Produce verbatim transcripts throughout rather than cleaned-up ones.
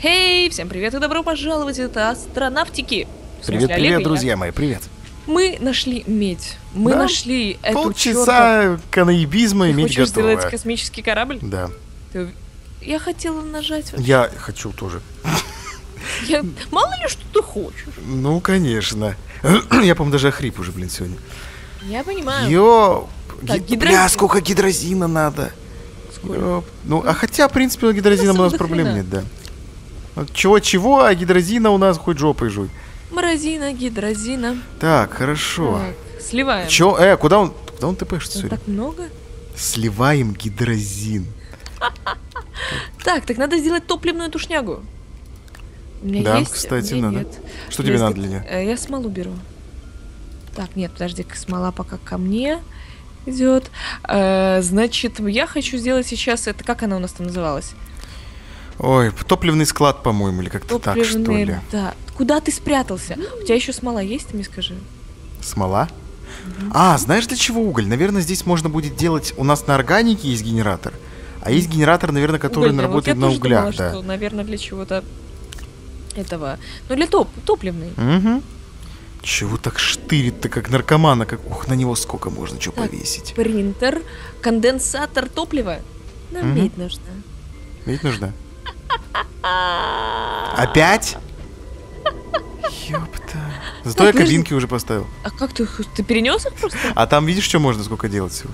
Хей, всем привет и добро пожаловать, это Астронавтики. Привет, привет, друзья мои, привет. Мы нашли медь, мы да? нашли эту полчаса чертов... канаебизма и медь готова. Ты хочешь сделать космический корабль? Да. Ты... Я хотела нажать. Вот. Я хочу тоже. Я... Мало ли, что ты хочешь. Ну, конечно. Я, по-моему, даже охрип уже, блин, сегодня. Я понимаю. Йо, так, Гид... бля, сколько гидрозина надо. Сколько? Йо... Ну, а хотя, в принципе, у гидрозина у нас проблем хрена. нет, да. Чего-чего, а гидрозина у нас хоть жопой жуй. Морозина, гидрозина. Так, хорошо. Так, сливаем. Че, э, куда он, куда он тэпэшится сегодня? Так много? Сливаем гидрозин. Так, так надо сделать топливную тушнягу. Да, кстати, надо. Что тебе надо для нее? Я смолу беру. Так, нет, подожди, смола пока ко мне идет. Значит, я хочу сделать сейчас, это как она у нас там называлась? Ой, топливный склад, по-моему, или как-то так, что ли. Да. Куда ты спрятался? У тебя еще смола есть, ты мне скажи. Смола? Угу. А, знаешь, для чего уголь? Наверное, здесь можно будет делать... У нас на органике есть генератор, а есть генератор, наверное, который Угольный. работает вот на углях. Думала, да. что, наверное, для чего-то этого. Ну, для топ топливной. Угу. Чего так штырит-то, как наркомана? Как... Ух, на него сколько можно чего так, повесить. Принтер, конденсатор топлива. Нам угу. медь нужна. Медь нужна. Опять? Ёпта. Зато я кабинки уже поставил. А как ты их? Ты перенес их просто? А там видишь, что можно, сколько делать всего?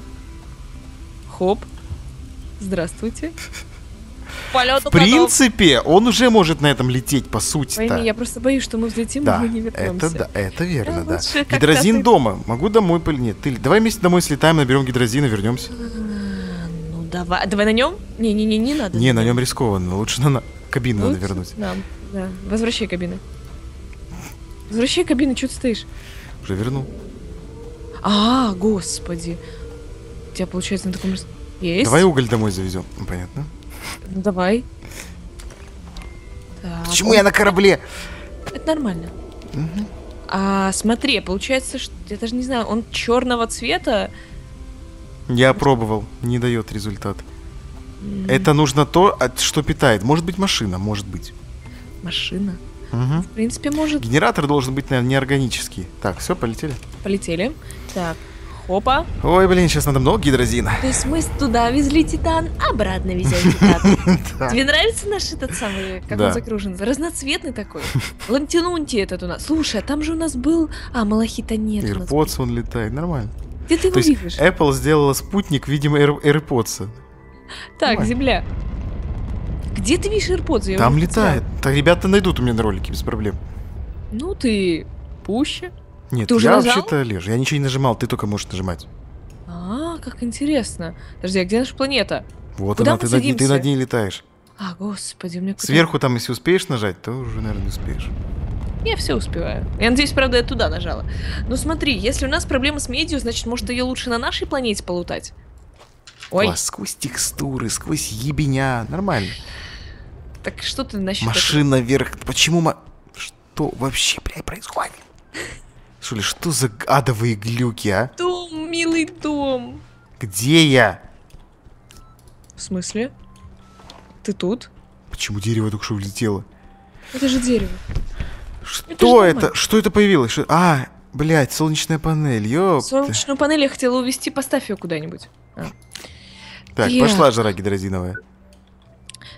Хоп. Здравствуйте. В принципе, он уже может на этом лететь, по сути-то. Я просто боюсь, что мы взлетим, но мы не вернемся. Да, это верно, да. Гидрозин дома. Могу домой... Нет, давай вместе домой слетаем, наберем гидрозин и вернемся. Давай, давай на нем? Не-не-не, не надо. Не, на нем рискованно. Лучше на, на... кабину надо вернуть. Да, да. Возвращай кабины. Возвращай кабины, что ты стоишь? Уже вернул. А, господи. У тебя получается на таком... Есть. Давай уголь домой завезем. Ну, понятно. Ну, давай. Так. Почему я на корабле? Это нормально. Угу. А, смотри, получается, что... Я даже не знаю, он черного цвета. Я пробовал, не дает результат. Mm. Это нужно то, что питает. Может быть машина, может быть. Машина? Угу. В принципе, может. Генератор должен быть, наверное, неорганический. Так, все, полетели. Полетели. Так, хопа. Ой, блин, сейчас надо много гидрозина. То есть мы туда везли титан, обратно везем титан. Тебе нравится наш этот самый, как он загружен? Разноцветный такой. Лантинунти этот у нас. Слушай, а там же у нас был... А, малахита нет. AirPods он летает, нормально. Где ты его видишь? Apple сделала спутник, видимо, AirPods. Так, Ой. Земля. Где ты видишь AirPods? Я Там летает. Так, ребята найдут у меня на ролике без проблем. Ну ты пуще. Нет, ты я вообще-то лежу. Я ничего не нажимал, ты только можешь нажимать. А, как интересно. Подожди, а где наша планета? Вот Куда она, ты, над, ты над ней летаешь. А, господи, мне куда... Сверху там, если успеешь нажать, то уже, наверное, не успеешь. Я все успеваю. Я надеюсь, правда, я туда нажала. Ну смотри, если у нас проблема с медью, значит, может, ее лучше на нашей планете полутать? Ой. Класс, сквозь текстуры, сквозь ебеня. Нормально. Так что ты насчет... Машина этого? Вверх. Почему... Ма... Что вообще, блядь, происходит? Шули, что за адовые глюки, а? Том, милый Том. Где я? В смысле? Ты тут? Почему дерево только что улетело? Это же дерево. Что это? это? Что это появилось? Что... А, блядь, солнечная панель, ёпта. Солнечную панель я хотела увезти, поставь ее куда-нибудь. А. Так, я... пошла жара гидрозиновая.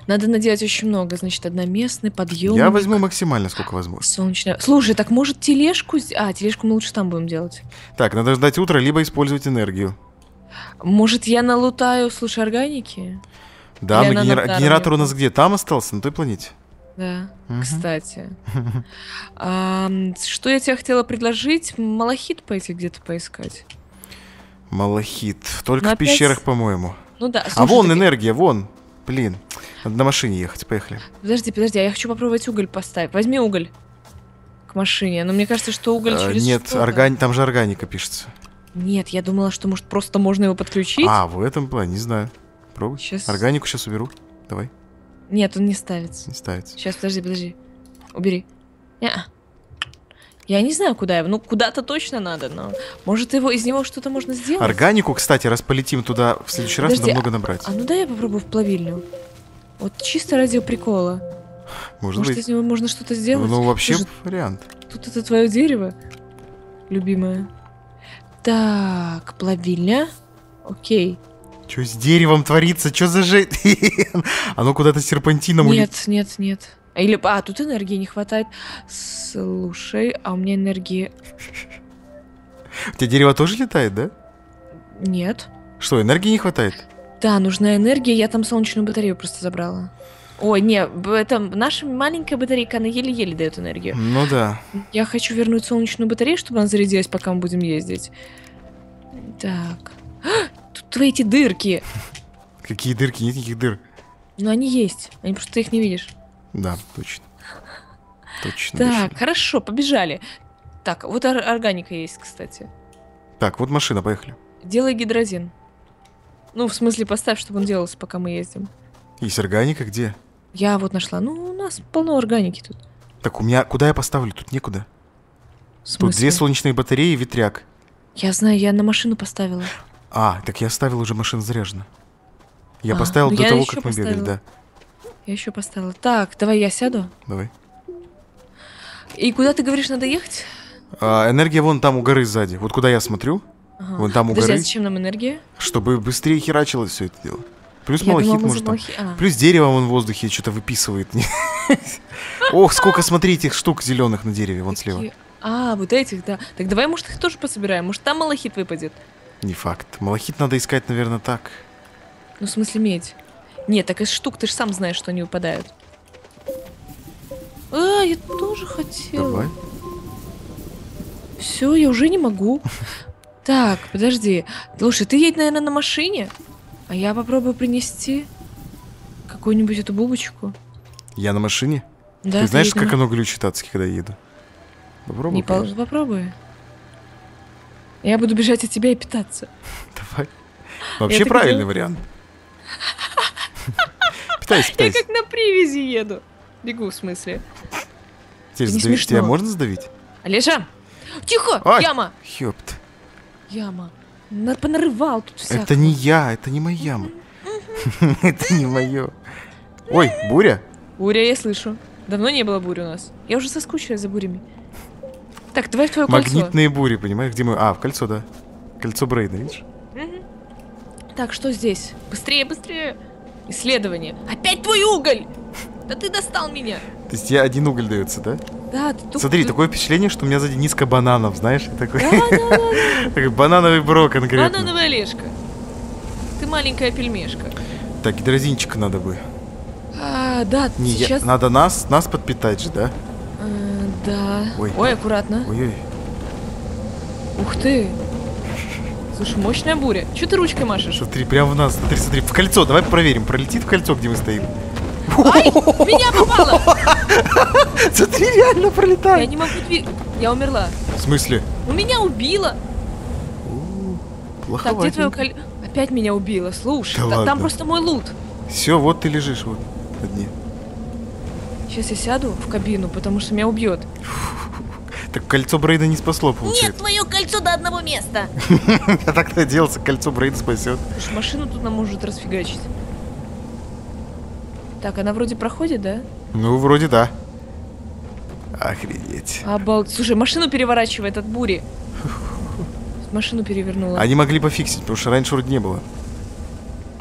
Надо наделать очень много, значит, одноместный подъем. Я возьму максимально, сколько возможно. Солнечная... Слушай, так может тележку... А, тележку мы лучше там будем делать. Так, надо ждать утра, либо использовать энергию. Может, я налутаю, слушай, органики? Да, мы генера... генератор у нас где? Там остался, на той планете? Да, угу. Кстати. А, что я тебе хотела предложить? Малахит пойти где-то поискать. Малахит. Только Но в опять... пещерах, по-моему. Ну да. Слушай, а вон ты... энергия, вон. Блин, надо на машине ехать, поехали. Подожди, подожди, а я хочу попробовать уголь поставить. Возьми уголь к машине. Но мне кажется, что уголь а, через Нет, органи... там же органика пишется. Нет, я думала, что, может, просто можно его подключить. А, в этом плане, не знаю. Пробуй. Сейчас... Органику сейчас уберу. Давай. Нет, он не ставится. Не ставится. Сейчас, подожди, подожди. Убери. Не-а. Я не знаю, куда его. Ну, куда-то точно надо, но... Может, его из него что-то можно сделать? Органику, кстати, раз полетим туда в следующий подожди, раз, надо много набрать. А, а ну да, я попробую в плавильню. Вот чисто ради прикола. Может, Может быть... из него можно что-то сделать? Ну, ну вообще Может... вариант. Тут это твое дерево, любимое. Так, плавильня. Окей. Что с деревом творится? Что за же... Оно куда-то серпантином... Нет, нет, нет. Или... А, тут энергии не хватает. Слушай, а у меня энергии... У тебя дерево тоже летает, да? Нет. Что, энергии не хватает? Да, нужна энергия. Я там солнечную батарею просто забрала. Ой, не, это наша маленькая батарейка, она еле-еле дает энергию. Ну да. Я хочу вернуть солнечную батарею, чтобы она зарядилась, пока мы будем ездить. Так. А, тут твои эти дырки. Какие дырки? Нет никаких дыр. Ну они есть, они просто ты их не видишь. Да, точно. Точно. Так, хорошо, побежали. Так, вот органика есть, кстати. Так, вот машина, поехали. Делай гидрозин. Ну, в смысле, поставь, чтобы он делался, пока мы ездим. Есть органика где? Я вот нашла. Ну, у нас полно органики тут. Так, у меня... Куда я поставлю? Тут некуда. Тут две солнечные батареи и ветряк. Я знаю, я на машину поставила. А, так я оставил уже машину заряжена. Я а, поставил ну до я того, как мы поставила. бегали, да. Я еще поставила. Так, давай я сяду. Давай. И куда, ты говоришь, надо ехать? А, энергия вон там у горы сзади. Вот куда я смотрю. Ага. Вон там у Подожди, горы. А зачем нам энергия? Чтобы быстрее херачилось все это дело. Плюс я малахит думала, может там. Малахи... А. Плюс дерево вон в воздухе что-то выписывает. Ох, сколько, смотрите, этих штук зеленых на дереве, вон слева. А, вот этих, да. Так давай, может, их тоже пособираем. Может, там малахит выпадет. Не факт. Малахит надо искать, наверное, так. Ну, в смысле, медь. Нет, так из штук ты же сам знаешь, что они выпадают. А, я тоже хотела. Давай. Все, я уже не могу. Так, подожди. Слушай, ты едь, наверное, на машине? А я попробую принести какую-нибудь эту бубочку. Я на машине? Да. Ты знаешь, как оно глючит адски, когда еду? Попробуй. Не попробуй. Я буду бежать от тебя и питаться. Давай. Вообще правильный вариант. Питайся, питайся. Я как на привязи еду. Бегу, в смысле. Тебя можно сдавить? Олежа! Тихо! Яма! Ёпт. Яма. Понарывал тут всякое. Это не я, это не моя яма. Это не мое. Ой, буря? Буря, я слышу. Давно не было бури у нас. Я уже соскучилась за бурями. Так, давай в твое кольцо. Магнитные бури, понимаешь, где мы... А, в кольцо, да. Кольцо Брейна, видишь? Так, что здесь? Быстрее, быстрее. Исследование. Опять твой уголь! Да ты достал меня. То есть я один уголь дается, да? Да, ты Смотри, ты... такое впечатление, что у меня сзади низко бананов, знаешь? Такой да, да, да. Такой банановый бро конкретно. Банановая лешка. Ты маленькая пельмешка. Так, гидрозинчика надо бы. А, да, Не, сейчас... Я... Надо нас, нас подпитать же, да? А, да. Ой, Ой аккуратно. Ой-ой. Ух ты. Слушай, мощная буря. Че ты ручкой машешь? Смотри, прямо в нас. Смотри, смотри, в кольцо. Давай проверим, пролетит в кольцо, где мы стоим. Ай, меня попало! Смотри, реально пролетает. Я не могу двигаться. Я умерла. В смысле? У меня убило. Плохо. Так, где твое кольцо? Опять меня убило, слушай. Да там просто мой лут. Все, вот ты лежишь вот на дне. Сейчас я сяду в кабину, потому что меня убьет. Так кольцо Брейна не спасло, получается. Нет, мое кольцо до одного места. А так-то делся, кольцо Брейна спасет. Слушай, машину тут нам может расфигачить. Так, она вроде проходит, да? Ну, вроде да. Охренеть. Обалдеть. Слушай, машину переворачивает от бури. Машину перевернула. Они могли пофиксить, потому что раньше вроде не было.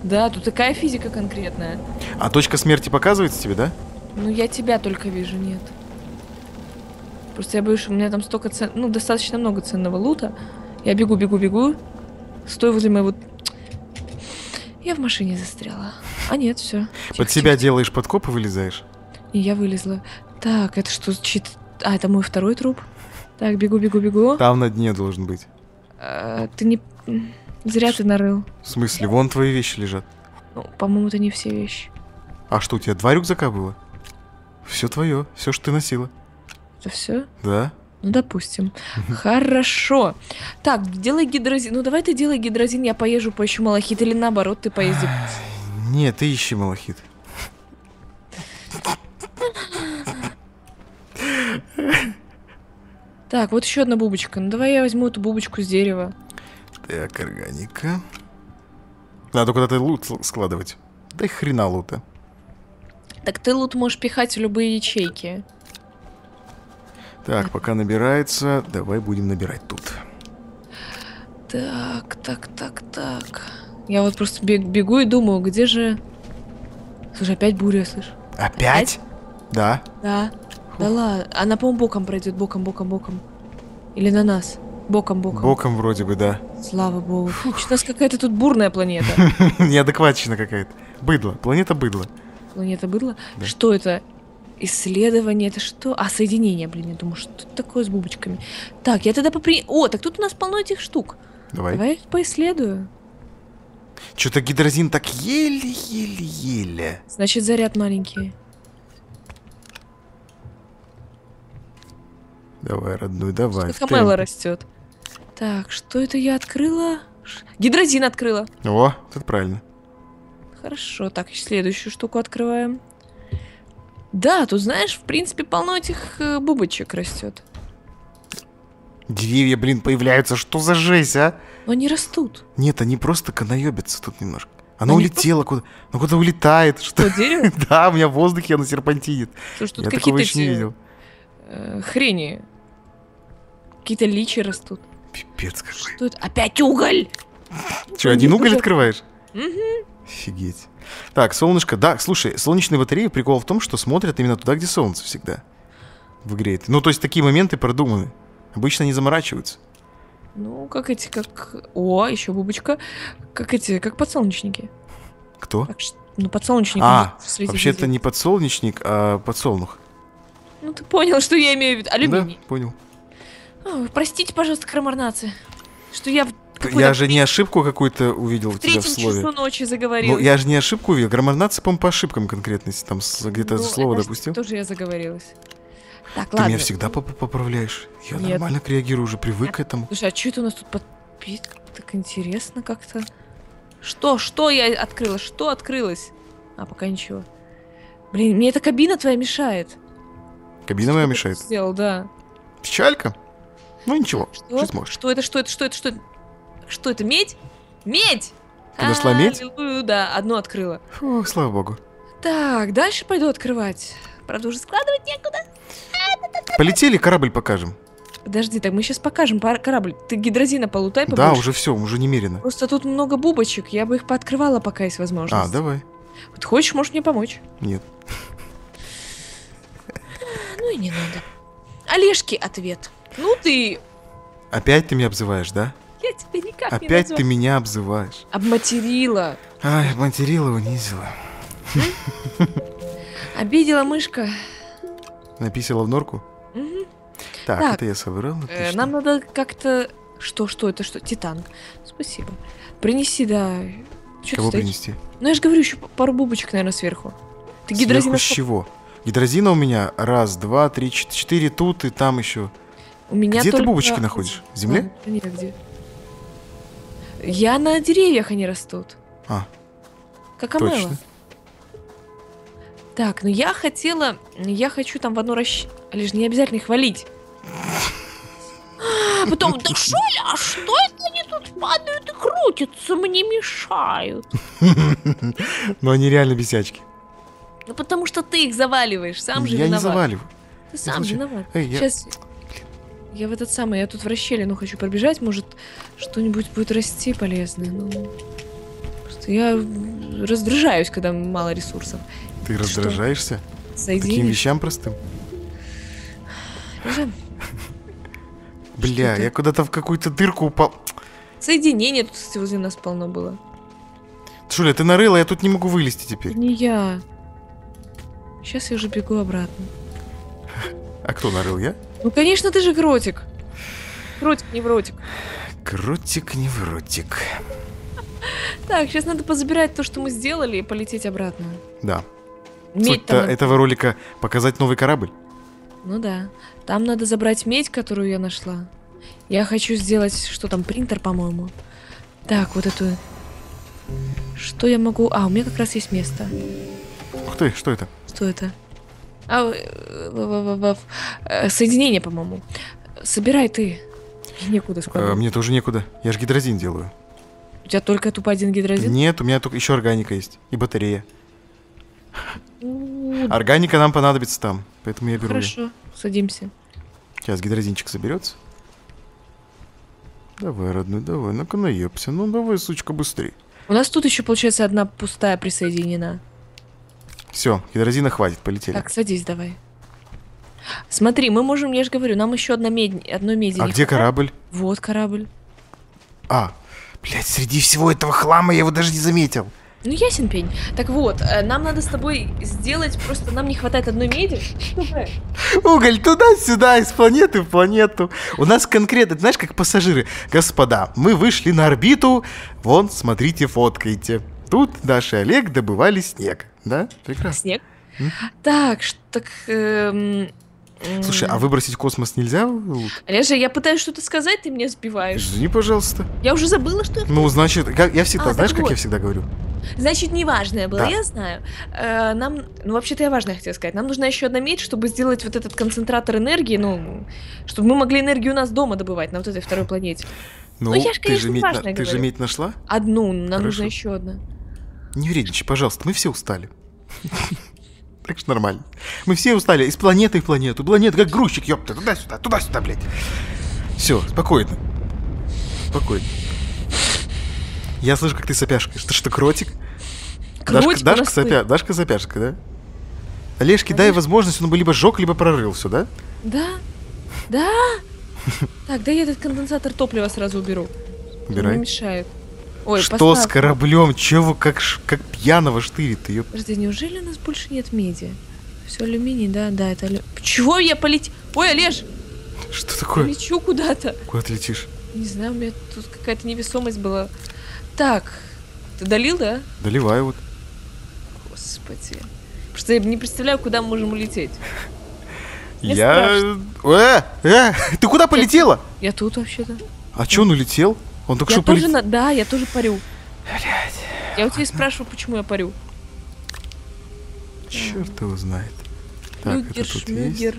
Да, тут такая физика конкретная. А точка смерти показывается тебе, да? Ну, я тебя только вижу, нет. Просто я боюсь, у меня там столько цен... Ну, достаточно много ценного лута. Я бегу, бегу, бегу. Стой возле моего... Я в машине застряла. А нет, все. Тихо, под себя тихо. Делаешь подкоп и вылезаешь. И я вылезла. Так, это что? Чит... А, это мой второй труп. Так, бегу, бегу, бегу. Там на дне должен быть. А, ты не... Зря Ш... ты нарыл. В смысле? Вон твои вещи лежат. Ну, по-моему, это не все вещи. А что, у тебя два рюкзака было? Все твое, все, что ты носила. Это все? Да. Ну, допустим. Хорошо. Так, делай гидрозин. Ну, давай ты делай гидрозин, я поезжу, поищу малахит. Или наоборот, ты поезди. Не, ты ищи малахит. Так, вот еще одна бубочка. Ну, давай я возьму эту бубочку с дерева. Так, органика. Надо куда-то лут складывать. Да и хрена лута. Так ты лут можешь пихать в любые ячейки. Так, пока набирается, давай будем набирать тут. Так, так, так, так. Я вот просто бег, бегу и думаю, где же... Слушай, опять буря, слышь. Опять? опять? Да. Да. Фу. Да ладно. Она, по-моему, боком пройдет. Боком, боком, боком. Или на нас. Боком, боком. Боком вроде бы, да. Слава богу. Что у нас какая-то тут бурная планета. Неадекватчина какая-то. Быдло. Планета быдло. Планета быдло? Да. Что это? Исследование, это что? А, соединение, блин, я думаю, что это такое с бубочками. Так, я тогда попри... О, так тут у нас полно этих штук. Давай. Давай я их поисследую. Что-то гидрозин так еле-еле-еле. Значит, заряд маленький. Давай, родной, давай. Что-то камела растет. Так, что это я открыла? Гидрозин открыла. О, это правильно. Хорошо, так, следующую штуку открываем. Да, тут, знаешь, в принципе, полно этих э, бубочек растет. Деревья, блин, появляются. Что за жесть, а? Но они растут. Нет, они просто канаёбятся тут немножко. Она они улетела по... куда-то. Она куда-то улетает. Что, что дерево? Да, у меня в воздухе она серпантинит. Слушай, тут какие-то эти... э, хрени. Какие-то личи растут. Пипец какой. Что это? Опять уголь! Че, один уголь уже... открываешь? Угу. Офигеть. Так, солнышко. Да, слушай, солнечные батареи, прикол в том, что смотрят именно туда, где солнце всегда в игре. Ну, то есть такие моменты продуманы. Обычно не заморачиваются. Ну, как эти, как... О, еще бубочка. Как эти, как подсолнечники. Кто? Так, ну, подсолнечник. А, вообще-то не подсолнечник, а подсолнух. Ну, ты понял, что я имею в виду. Алюминий. Да, понял. О, простите, пожалуйста, кромарнации, что я... Я же не ошибку какую-то увидел в у тебя в слове. Часу ночи заговорил. Ну, я же не ошибку увидел. Граммарнация, по-моему, по ошибкам конкретно, если там где-то ну, слово допустил. Тоже я заговорилась. Так, ты ладно. меня всегда поправляешь. Я Нет. нормально реагирую, уже привык Нет. к этому. Слушай, а что это у нас тут подпитка? Так интересно как-то. Что? Что я открыла? Что открылось? А, пока ничего. Блин, мне эта кабина твоя мешает. Кабина моя мешает? Сделал, да. Печалька? Ну, ничего. Что? Что, что это? Что это? Что это? Что это? Что это, медь? Медь! Подошла а, медь? Лилую, да, одну открыла. Фу, слава богу. Так, дальше пойду открывать. Правда, уже складывать некуда. Полетели, корабль покажем. Подожди, так мы сейчас покажем корабль. Ты гидрозина полутай побольше. Да, уже все, уже немерено. Просто тут много бубочек, я бы их пооткрывала, пока есть возможность. А, давай. Вот хочешь, можешь мне помочь? Нет. Ну и не надо. Олежке ответ. Ну ты... Опять ты меня обзываешь, да? Я тебя никак Опять не назвал. Ты меня обзываешь. Обматерила. Ай, обматерила, унизила. Обидела мышка. Написала в норку? Угу. Так, так, это я собрал. Э, нам надо как-то... Что, что это, что? Титан. Спасибо. Принеси, да. Чё Кого принести? Ну, я же говорю, еще пару бубочек, наверное, сверху. Ты гидрозина... Сверху с чего? Гидрозина у меня раз, два, три, четыре тут и там еще. У меня Где только... ты бубочки находишь? В земле? А, нет, где? Я на деревьях они растут. А. Как амела. Так, ну я хотела... Я хочу там в одну расщ... Лишь не обязательно их валить. А, потом, да Шуля, а что это они тут падают и крутятся, мне мешают? Но они реально бесячки. Ну потому что ты их заваливаешь, сам же виноват. Я не заваливаю. Ты сам виноват. Сейчас... Я в этот самый, я тут в расщелину хочу пробежать, может, что-нибудь будет расти полезное. Ну, просто я раздражаюсь, когда мало ресурсов. Ты, Ты раздражаешься? Таким вещам простым? Бля, я куда-то в какую-то дырку упал. Соединение тут возле нас полно было. Шуля, ты нарыла, я тут не могу вылезти теперь. Не я. Сейчас я уже бегу обратно. А кто нарыл, я? Ну, конечно, ты же кротик. Кротик-невротик. Кротик-невротик. Так, сейчас надо позабирать то, что мы сделали, и полететь обратно. Да. Медь там... этого ролика показать новый корабль. Ну да. Там надо забрать медь, которую я нашла. Я хочу сделать, что там, принтер, по-моему. Так, вот эту... Что я могу... А, у меня как раз есть место. Ух ты, что это? Что это? А, соединение, по-моему. Собирай ты. Некуда складывать. А, мне тоже некуда. Я же гидрозин делаю. У тебя только тупо один гидрозин? Нет, у меня только еще органика есть. И батарея. Органика нам понадобится там, поэтому я беру. Хорошо, ее. Садимся. Сейчас гидрозинчик соберется. Давай, родной, давай, ну-ка наебся. Ну давай, сучка, быстрее. У нас тут еще, получается, одна пустая присоединена. Все, гидрозина хватит, полетели. Так, садись давай. Смотри, мы можем, я же говорю, нам еще одна медь, одной меди. А где корабль? Вот корабль. А, блядь, среди всего этого хлама я его даже не заметил. Ну ясен пень. Так вот, нам надо с тобой сделать, просто нам не хватает одной меди. Уголь туда-сюда, из планеты в планету. У нас конкретно, знаешь, как пассажиры. Господа, мы вышли на орбиту, вон, смотрите, фоткайте. Тут Даша и Олег добывали снег. Да, прекрасно. Снег. М? Так, так... Эм... Слушай, а выбросить космос нельзя? Олежа, я пытаюсь что-то сказать, ты меня сбиваешь. Извини, пожалуйста. Я уже забыла, что я... Ну, значит, я всегда, а, знаешь, как вот. Я всегда говорю? Значит, неважное было, да. Я знаю. Э, нам, ну, вообще-то я важное хотела сказать. Нам нужна еще одна медь, чтобы сделать вот этот концентратор энергии, ну, чтобы мы могли энергию у нас дома добывать, на вот этой второй планете. Ну, ну я ж, конечно, ты же, важное на... ты же медь нашла? Одну, нам Хорошо. Нужна еще одна. Не вредничай, пожалуйста, мы все устали. Так что нормально. Мы все устали из планеты в планету. Планета как грузчик, ёпта, туда-сюда, туда-сюда, блядь. Все, спокойно. Спокойно. Я слышу, как ты сопяшкаешь. Ты что, кротик? кротик Дашка, Дашка, сопя... Дашка сопяшка, да? Олежке дай возможность, он бы либо сжег, либо прорыл все, да? Да. Да. Так, да я этот конденсатор топлива сразу уберу. Убирай. Не мешает. Ой, что поставь. С кораблем? Чего как, как пьяного штырит ее? Подожди, неужели у нас больше нет меди? Все алюминий, да, да, это алю... Чего я полетел? Ой, Олеж! Что такое? Я лечу куда-то. Куда ты летишь? Не знаю, у меня тут какая-то невесомость была. Так, ты долил, да? Доливай вот. Господи. Потому что я не представляю, куда мы можем улететь. Я... Э, э, ты куда полетела? Я тут вообще-то. А че он улетел? Он только я что тоже полет... на... Да, я тоже парю. Блядь. Я у тебя спрашиваю, почему я парю. Черт его знает. Так, люгер, это тут есть.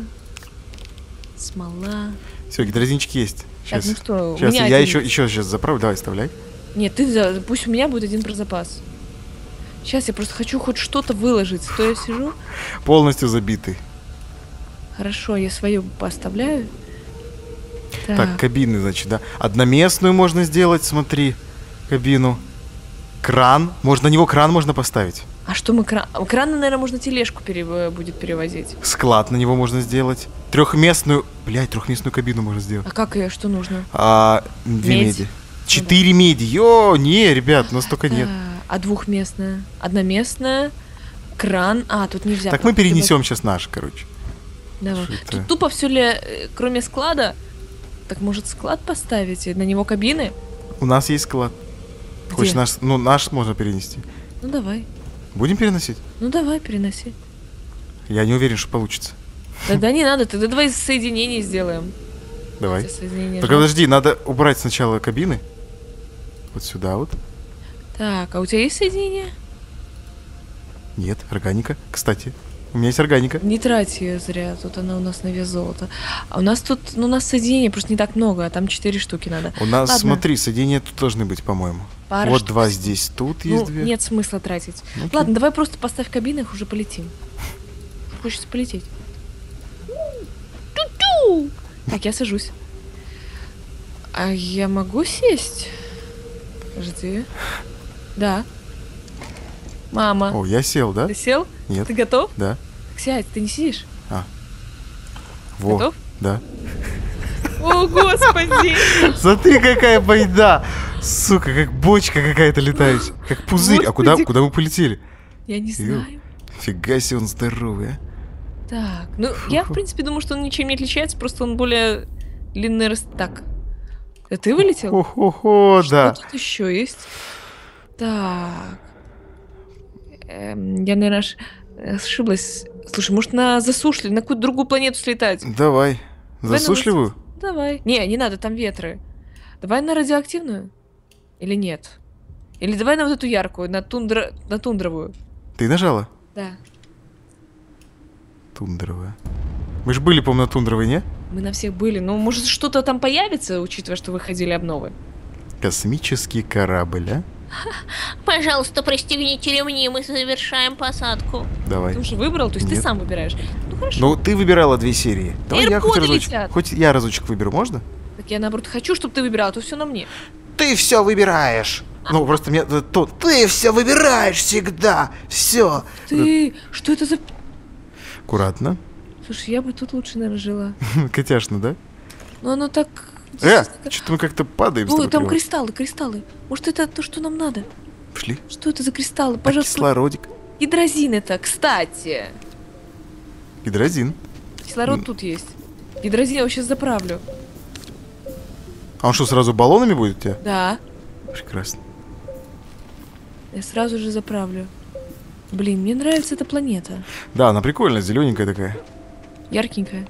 Смола. Все, гидрозинчик есть. Сейчас, так, ну что, сейчас я один... еще, еще сейчас заправлю. Давай, вставляй. Нет, ты за... пусть у меня будет один про запас. Сейчас я просто хочу хоть что-то выложить. То я сижу. Полностью забитый. Хорошо, я свою поставляю. Так. Так, кабины, значит, да. Одноместную можно сделать, смотри, кабину. Кран. Может, на него кран можно поставить. А что мы кран... Кран, наверное, можно тележку пере... будет перевозить. Склад на него можно сделать. Трехместную... Блядь, трехместную кабину можно сделать. А как ее? Что нужно? А, две меди. меди. Четыре ну, да. меди. Йо, не, ребят, у нас только нет. А двухместная? Одноместная? Кран? А, тут нельзя. Так мы перенесем сейчас наш, короче. Давай. Тут тупо все ли, кроме склада... Так может склад поставить? На него кабины? У нас есть склад. Где? Хочешь наш? Ну, наш можно перенести. Ну, давай. Будем переносить? Ну, давай, переноси. Я не уверен, что получится. Тогда не надо, тогда давай соединение сделаем. Давай. Только подожди, надо убрать сначала кабины. Вот сюда вот. Так, а у тебя есть соединение? Нет, органика, кстати. У меня есть органика. Не трать ее зря, тут она у нас на вес золота. А у нас тут, ну у нас соединений просто не так много, а там четыре штуки надо. У нас, ладно. Смотри, соединения тут должны быть, по-моему. Вот штук. Два здесь, тут ну, есть две. Нет смысла тратить. Ну, ладно, давай просто поставь кабины, их уже полетим. Хочется полететь. Ту-ту! Так, я сажусь. А я могу сесть? Подожди. Да. Мама. О, я сел, да? Ты сел? Нет. Ты готов? Да. Так сядь, ты не сидишь? А. Во. Готов? Да. О, господи! Смотри, какая байда! Сука, как бочка какая-то летающая. Как пузырь. Господи. А куда, куда мы полетели? Я не знаю. Фига себе, он здоровый, а. Так, ну фу-фу. Я, в принципе, думаю, что он ничем не отличается, просто он более длинный раз... Так. А ты вылетел? О-хо-хо, да. Что тут еще есть? Так. Эм, я, наверное, аж ошиблась. Слушай, может, на засушливую, на какую-то другую планету слетать? Давай. Засушливую? Давай. Не, не надо, там ветры. Давай на радиоактивную? Или нет? Или давай на вот эту яркую, на, тундра... на тундровую. Ты нажала? Да. Тундровая. Мы же были, по-моему, на тундровой, не? Мы на всех были. Ну, может, что-то там появится, учитывая, что выходили обновы? Космический корабль, а? Пожалуйста, пристегните ремни, мы совершаем посадку. Давай. Ты уже выбрал, то есть Нет. ты сам выбираешь. Ну хорошо. Ну ты выбирала две серии. Давай AirPods я хоть разочек, хоть я разочек выберу, можно? Так я наоборот хочу, чтобы ты выбирала, а то все на мне. Ты все выбираешь. А. Ну просто мне тут. Ты все выбираешь всегда, все. Ты да. что это за? Аккуратно. Слушай, я бы тут лучше, наверное, жила. Котяшно, да? Ну оно так. Э, что-то мы как-то падаем. Ой, там кристаллы, кристаллы. Может, это то, что нам надо? Пошли. Что это за кристаллы? Пожалуйста. Кислородик. Гидрозин это, кстати. Гидрозин. Кислород тут есть. Гидрозин я его сейчас заправлю. А он что, сразу баллонами будет у тебя? Да. Прекрасно. Я сразу же заправлю. Блин, мне нравится эта планета. Да, она прикольная, зелененькая такая. Яркенькая.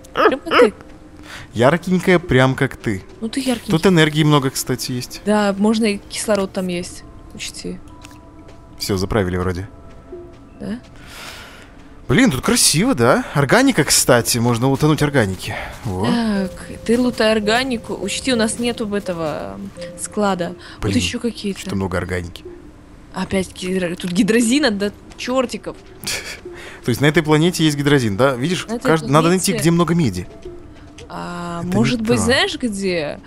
Яркенькая, прям как ты. Ну ты яркий. Тут энергии много, кстати, есть. Да, можно и кислород там есть. Учти. Все, заправили вроде. Да? Блин, тут красиво, да? Органика, кстати, можно утонуть органики. Во. Так, ты лутай органику. Учти, у нас нету этого склада. Блин, вот еще какие-то. Что много органики. Опять гидро... тут гидрозина до чертиков. То есть на этой планете есть гидрозин, да? Видишь, надо найти, где много меди. А, может быть, то. знаешь где?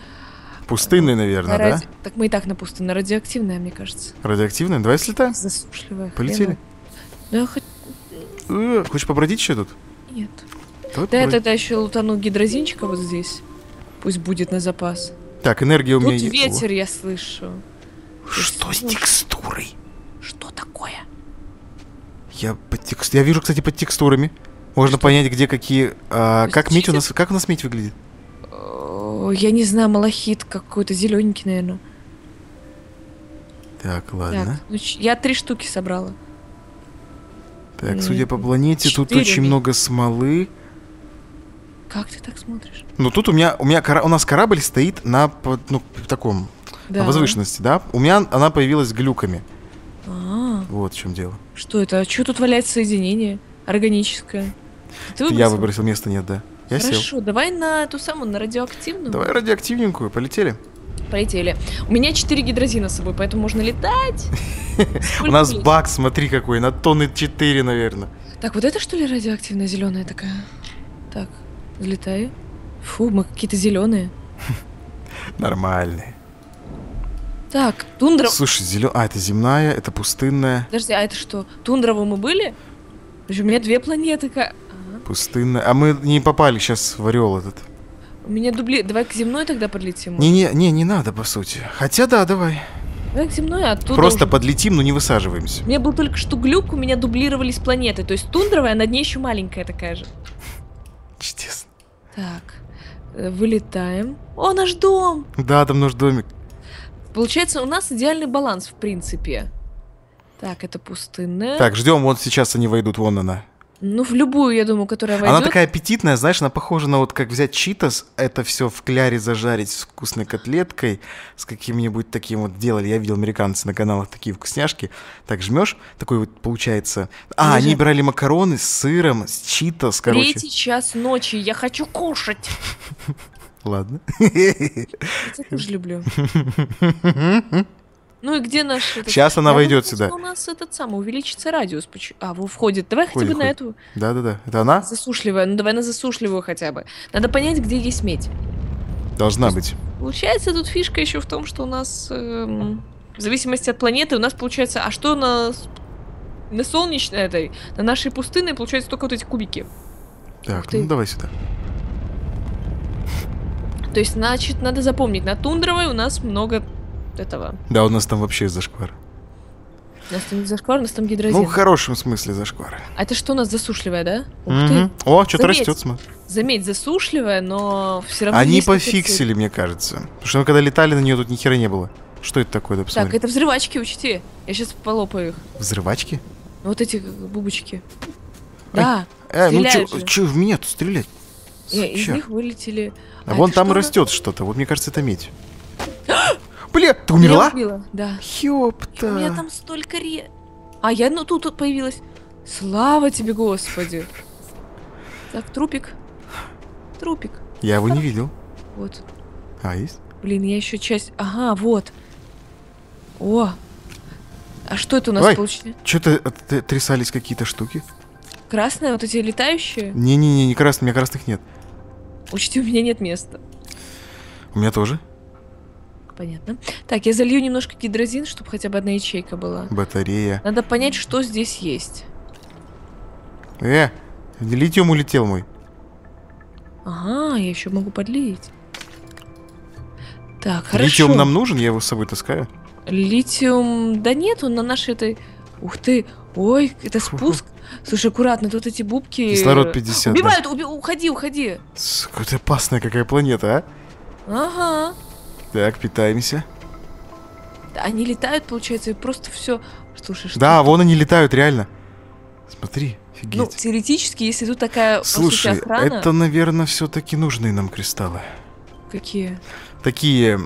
Пустынный, наверное, Ради... да? Так мы и так на пустынной. Радиоактивная, мне кажется. Радиоактивная? Давай слетаем. Засушливая. Полетели. Да, хоть... э, хочешь побродить еще тут? Нет. Давай да, это, это еще лутану гидрозинчика вот здесь. Пусть будет на запас. Так, энергия у меня есть. Тут ветер, О. я слышу. Что я с слышу. текстурой? Что такое? Я, под текст... я вижу, кстати, под текстурами. Можно что? понять, где какие... А, как, медь у нас, как у нас медь выглядит? О, я не знаю, малахит какой-то зелененький, наверное. Так, ладно. Так, я три штуки собрала. Так, М-м, судя по планете, тут очень медь. много смолы. Как ты так смотришь? Ну, тут у меня... У, меня, у нас корабль стоит на, ну, таком, да. на возвышенности, да? У меня она появилась глюками. А-а-а. Вот в чем дело. Что это? А что тут валяется соединение? Органическое. Ты выбросил? Я выбросил, места нет, да. Я Хорошо, сел. давай на ту самую, на радиоактивную. Давай радиоактивненькую, полетели. Полетели. У меня четыре гидрозина с собой, поэтому можно летать. У нас бак, смотри какой, на тонны четыре, наверное. Так, вот это что ли радиоактивная зеленая такая? Так, взлетаю. Фу, мы какие-то зеленые. Нормальные. Так, тундра... Слушай, зеленая... А, это земная, это пустынная. Подожди, а это что? Тундрово мы были? У меня две планеты. Ага. Пустынная. А мы не попали сейчас в орел этот. У меня дубли... Давай к земной тогда подлетим. Не-не, не не надо, по сути. Хотя да, давай. Давай к земной, а тут... Просто уже... подлетим, но не высаживаемся. У меня был только что глюк, у меня дублировались планеты. То есть тундровая, а на дне еще маленькая такая же. Чудесно. Так, вылетаем. О, наш дом! Да, там наш домик. Получается, у нас идеальный баланс, в принципе. Так, это пустынная. Так, ждем, вот сейчас они войдут, вон она. Ну, в любую, я думаю, которая войдет. Она такая аппетитная, знаешь, она похожа на вот как взять читос, это все в кляре зажарить с вкусной котлеткой, с каким-нибудь таким вот делали. Я видел американцы на каналах такие вкусняшки. Так, жмешь, такой вот получается. А, Даже... они брали макароны с сыром, с читос, короче. Третий час ночи, я хочу кушать. Ладно. Я тоже люблю. Ну и где наш... Этот... Сейчас она я войдет думаю, сюда. У нас этот самый увеличится радиус. А, во, входит. Давай входит, хотя бы входит. на эту... Да-да-да. Это она? Засушливая. Ну давай на засушливую хотя бы. Надо понять, где есть медь. Должна быть. Получается, тут фишка еще в том, что у нас... Эм, в зависимости от планеты у нас получается... А что на, на солнечной этой? На нашей пустыне получается только вот эти кубики. Так, Ух ну ты. давай сюда. То есть, значит, надо запомнить. На тундровой у нас много... этого. Да, у нас там вообще зашквар. У нас там не зашквар, у нас там гидрозин. Ну, в хорошем смысле зашквар. А это что у нас засушливая, да? Ух mm-hmm. ты. О, что-то растет, смотри. Заметь, засушливая, но все равно... Они пофиксили, мне кажется. Потому что мы когда летали, на нее тут ни хера не было. Что это такое, да, посмотри. Так, это взрывачки, учти. Я сейчас полопаю их. Взрывачки? Вот эти бубочки. Да, э, ну что в меня тут стрелять? Из них вылетели... А вон там растет что-то. Вот, мне кажется, это медь. Бля, ты умерла? Я да. Ёпта. У меня там столько ре... А я ну тут, тут появилась. Слава тебе, Господи. Так, трупик. Трупик. Я его а? не видел. Вот. А, есть? Блин, я еще часть... Ага, вот. О. А что это у нас получилось? Что-то трясались какие-то штуки. Красные, вот эти летающие? Не-не-не, не красные, у меня красных нет. Учти, у меня нет места. У меня тоже. Понятно. Так, я залью немножко гидрозин, чтобы хотя бы одна ячейка была. Батарея. Надо понять, что здесь есть. Э, литиум улетел мой. Ага, я еще могу подлить. Так, хорошо. Литиум нам нужен, я его с собой таскаю. Литиум, да нет, он на нашей этой... Ух ты, ой, это спуск. Слушай, аккуратно, тут эти бубки... Кислород пятьдесят. Убивают, да. Уби... уходи, уходи. Какая-то опасная какая планета, а? Ага. Так, питаемся. Они летают, получается, и просто все... Слушай, что... Да, вон они летают, реально. Смотри, офигеть. Ну, теоретически, если тут такая, слушай, по сути, охрана... это, наверное, все-таки нужные нам кристаллы. Какие? Такие,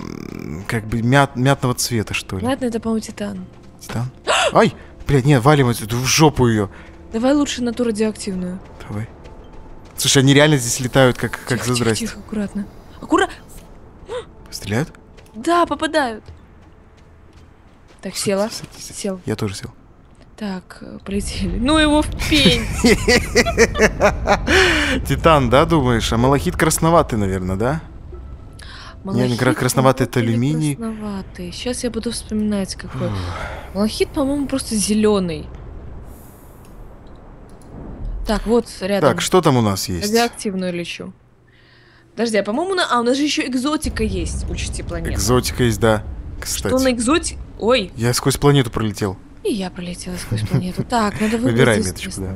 как бы, мят, мятного цвета, что ли. Мятный, это, по-моему, титан. Титан? Ай! Блядь, нет, валим отсюда, в жопу ее. Давай лучше на ту радиоактивную. Давай. Слушай, они реально здесь летают, как, тихо, как за здрасте. Тихо, тихо, аккуратно. Аккуратно. Стреляют? Да, попадают. Так, села. Садись, садись. Сел. Я тоже сел. Так, полетели. Ну его в пень. Титан, да, думаешь? А малахит красноватый, наверное, да? Малахит, не, не красноватый, это алюминий. Красноватый. Сейчас я буду вспоминать какой. Малахит, по-моему, просто зеленый. Так, вот рядом. Так, что там у нас есть? Радиоактивную лечу. Подожди, а по-моему, на... а у нас же еще экзотика есть, учти, планету. Экзотика есть, да. Кстати. Что на экзотике? Ой. Я сквозь планету пролетел. И я пролетела сквозь планету. Так, надо выбрать. Выбирай меточку, да.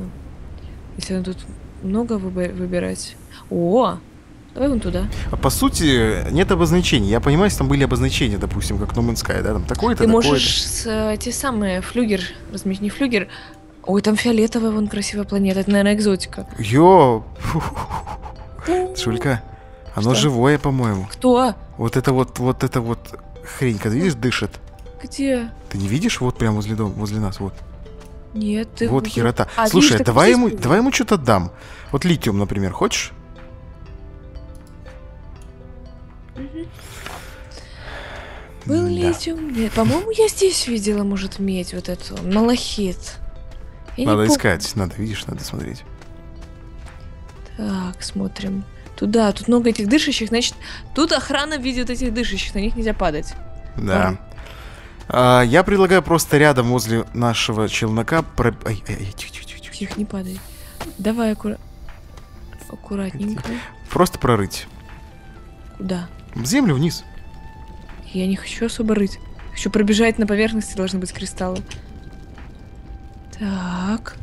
Если тут много выбирать. О! Давай вон туда. А по сути, нет обозначений. Я понимаю, если там были обозначения, допустим, как No Man's Sky, да, там такое-то. Ты можешь те самые флюгер, размечь не флюгер. Ой, там фиолетовая вон красивая планета. Это, наверное, экзотика. Йо! Шулька, оно живое, по-моему. Кто? Вот это вот, вот это вот хренька, видишь, дышит. Где? Ты не видишь? Вот прям возле дома, возле нас, вот. Нет, ты... Вот херота. А, слушай, видишь, давай, ему, давай ему что-то дам. Вот литиум, например, хочешь? Угу. Был да. литиум? Нет, по-моему, я здесь видела, может, медь вот эту. Малахит. Я надо искать, надо, видишь, надо смотреть. Так, смотрим. Туда, тут много этих дышащих, значит, тут охрана видит этих дышащих, на них нельзя падать. Да. А, я предлагаю просто рядом возле нашего челнока про... Ай, ай, ай, тихо, тихо, тихо. Тихо, не падай. Давай аккура... аккуратненько. Просто прорыть. Куда? В землю вниз. Я не хочу особо рыть. Хочу пробежать на поверхности, должны быть кристаллы. Так.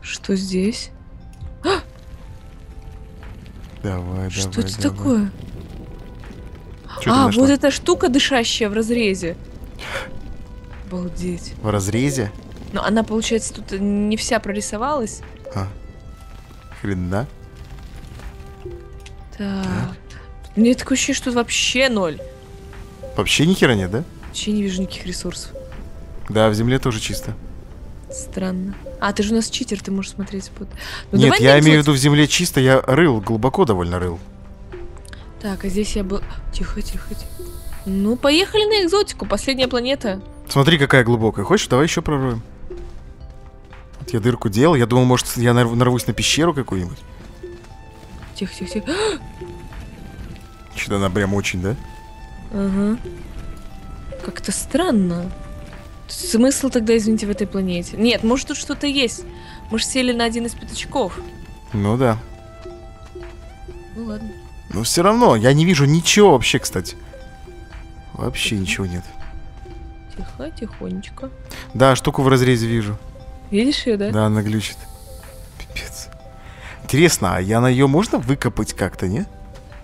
Что здесь? А! Давай, что давай, это давай. Такое? Что а, вот эта штука дышащая в разрезе. Обалдеть. В разрезе? Но она, получается, тут не вся прорисовалась. А. Хрен, да? Так. Да. Мне такое ощущение, что вообще ноль. Вообще ни хера нет, да? Вообще не вижу никаких ресурсов. Да, в земле тоже чисто. Странно. А, ты же у нас читер, ты можешь смотреть. Ну, нет, я не имею в виду в земле чисто, я рыл, глубоко довольно рыл. Так, а здесь я был... Тихо, тихо, тихо. Ну, поехали на экзотику, последняя планета. Смотри, какая глубокая. Хочешь, давай еще прорвем. Вот я дырку делал, я думал, может, я нарвусь на пещеру какую-нибудь. Тихо, тихо, тихо. Что-то она прям очень, да? Ага. Как-то странно. Смысл тогда, извините, в этой планете? Нет, может, тут что-то есть. Мы же сели на один из пятачков. Ну да. Ну ладно. Но все равно, я не вижу ничего вообще, кстати. Вообще тихо. Ничего нет. Тихо, тихонечко. Да, штуку в разрезе вижу. Видишь ее, да? Да, она глючит. Пипец. Интересно, а я на ее можно выкопать как-то, не?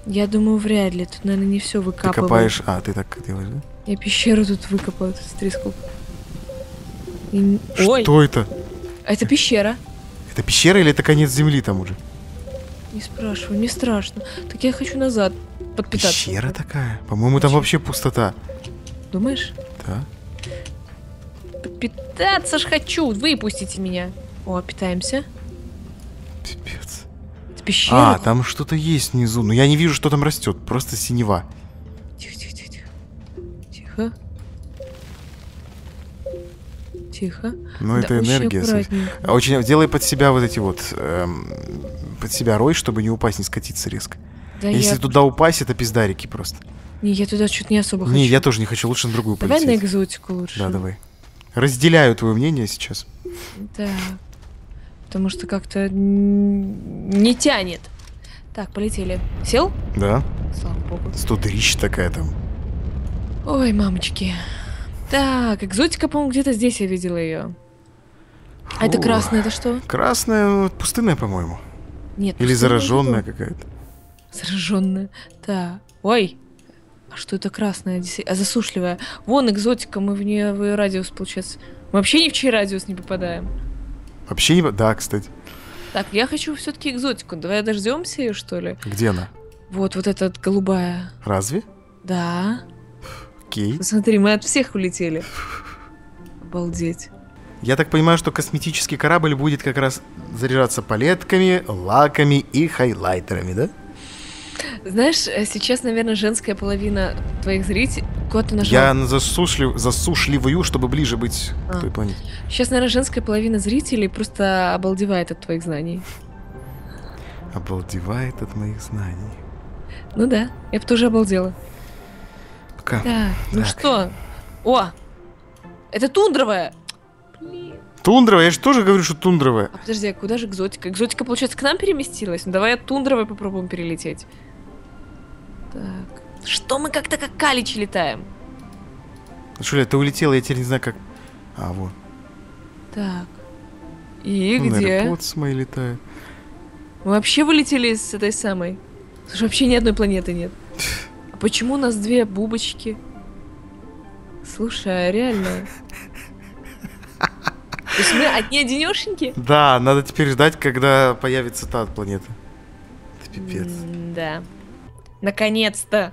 Я думаю, вряд ли. Тут, наверное, не все выкапывают. Ты копаешь... А, ты так делаешь, да? Я пещеру тут выкопаю, тут стрескал. И... Что Ой. это? Это пещера. Это пещера или это конец земли там уже? Не спрашиваю, не страшно. Так я хочу назад подпитаться. Пещера такая? По-моему, там вообще пустота. Думаешь? Да. Подпитаться ж хочу, выпустите меня. О, питаемся. Пипец. Это пещера. А, там что-то есть внизу, но я не вижу, что там растет, просто синева. Тихо, тихо, тихо, тихо. Тихо. тихо. Ну, да, это энергия. Очень делай под себя вот эти вот эм, под себя рой, чтобы не упасть, не скатиться резко. Да. Если я... туда упасть, это пиздарики просто. Не, я туда чуть не особо хочу. Не, я тоже не хочу, лучше на другую полететь. Давай на экзотику лучше. Да, давай. Разделяю твое мнение сейчас. Да. Потому что как-то не тянет. Так, полетели. Сел? Да. Слава богу. сто тысяч такая там. Ой, мамочки. Так, экзотика, по-моему, где-то здесь я видела ее. А это красная, это что? Красная, пустынная, по-моему. Нет. Или зараженная какая-то. Зараженная. Да. Ой. А что это красная? А засушливая. Вон экзотика, мы в нее в радиус, получается. Мы вообще ни в чей радиус не попадаем. Вообще не... Да, кстати. Так, я хочу все-таки экзотику. Давай дождемся ее, что ли? Где она? Вот, вот эта голубая. Разве? Да. Окей. Посмотри, мы от всех улетели. Обалдеть. Я так понимаю, что косметический корабль будет как раз заряжаться палетками, лаками и хайлайтерами, да? Знаешь, сейчас, наверное, женская половина твоих зрителей... Куда ты нажал? Я засушлив... засушливаю, чтобы ближе быть а. к той планете. Сейчас, наверное, женская половина зрителей просто обалдевает от твоих знаний. Обалдевает от моих знаний. Ну да, я бы тоже обалдела. Пока. Так, ну так. Что? О! Это тундровая! Блин. Тундровая? Я же тоже говорю, что тундровая. А подожди, а куда же экзотика? Экзотика, получается, к нам переместилась? Ну давай от тундровой попробуем перелететь. Так. Что мы как-то как каличи летаем? Шуля, ты улетела, я теперь не знаю как... А, вот. Так. И ну, где? AirPods мои летают. Мы вообще вылетели с этой самой. Слушай, вообще ни одной планеты нет. А почему у нас две бубочки? Слушай, а реально... То есть мы одни одинешеньки? Да, надо теперь ждать, когда появится та планета. Это пипец. Да. Наконец-то!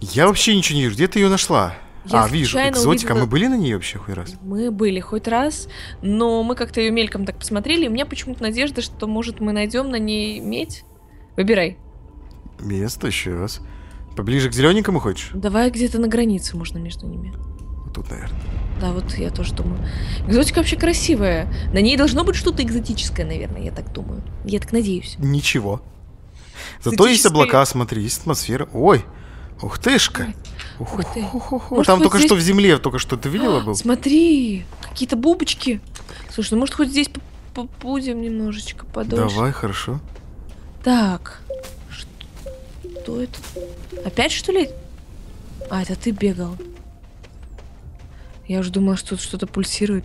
Я вообще ничего не вижу. Где ты ее нашла? Я а, вижу, экзотика. Увидела... Мы были на ней вообще хоть раз? Мы были хоть раз, но мы как-то ее мельком так посмотрели, и у меня почему-то надежда, что, может, мы найдем на ней медь? Выбирай. Место еще раз. Поближе к зелененькому хочешь? Давай где-то на границе можно между ними. Вот тут, наверное. Да, вот я тоже думаю. Экзотика вообще красивая. На ней должно быть что-то экзотическое, наверное, я так думаю. Я так надеюсь. Ничего. Зато есть облака, смотри, есть атмосфера. Ой, ух тышка. Ух ты. Там только что в земле, только что ты видела был? Смотри, какие-то бубочки. Слушай, ну может хоть здесь побудем немножечко подольше? Давай, хорошо. Так, что это? Опять что ли? А, это ты бегал. Я уже думала, что тут что-то пульсирует.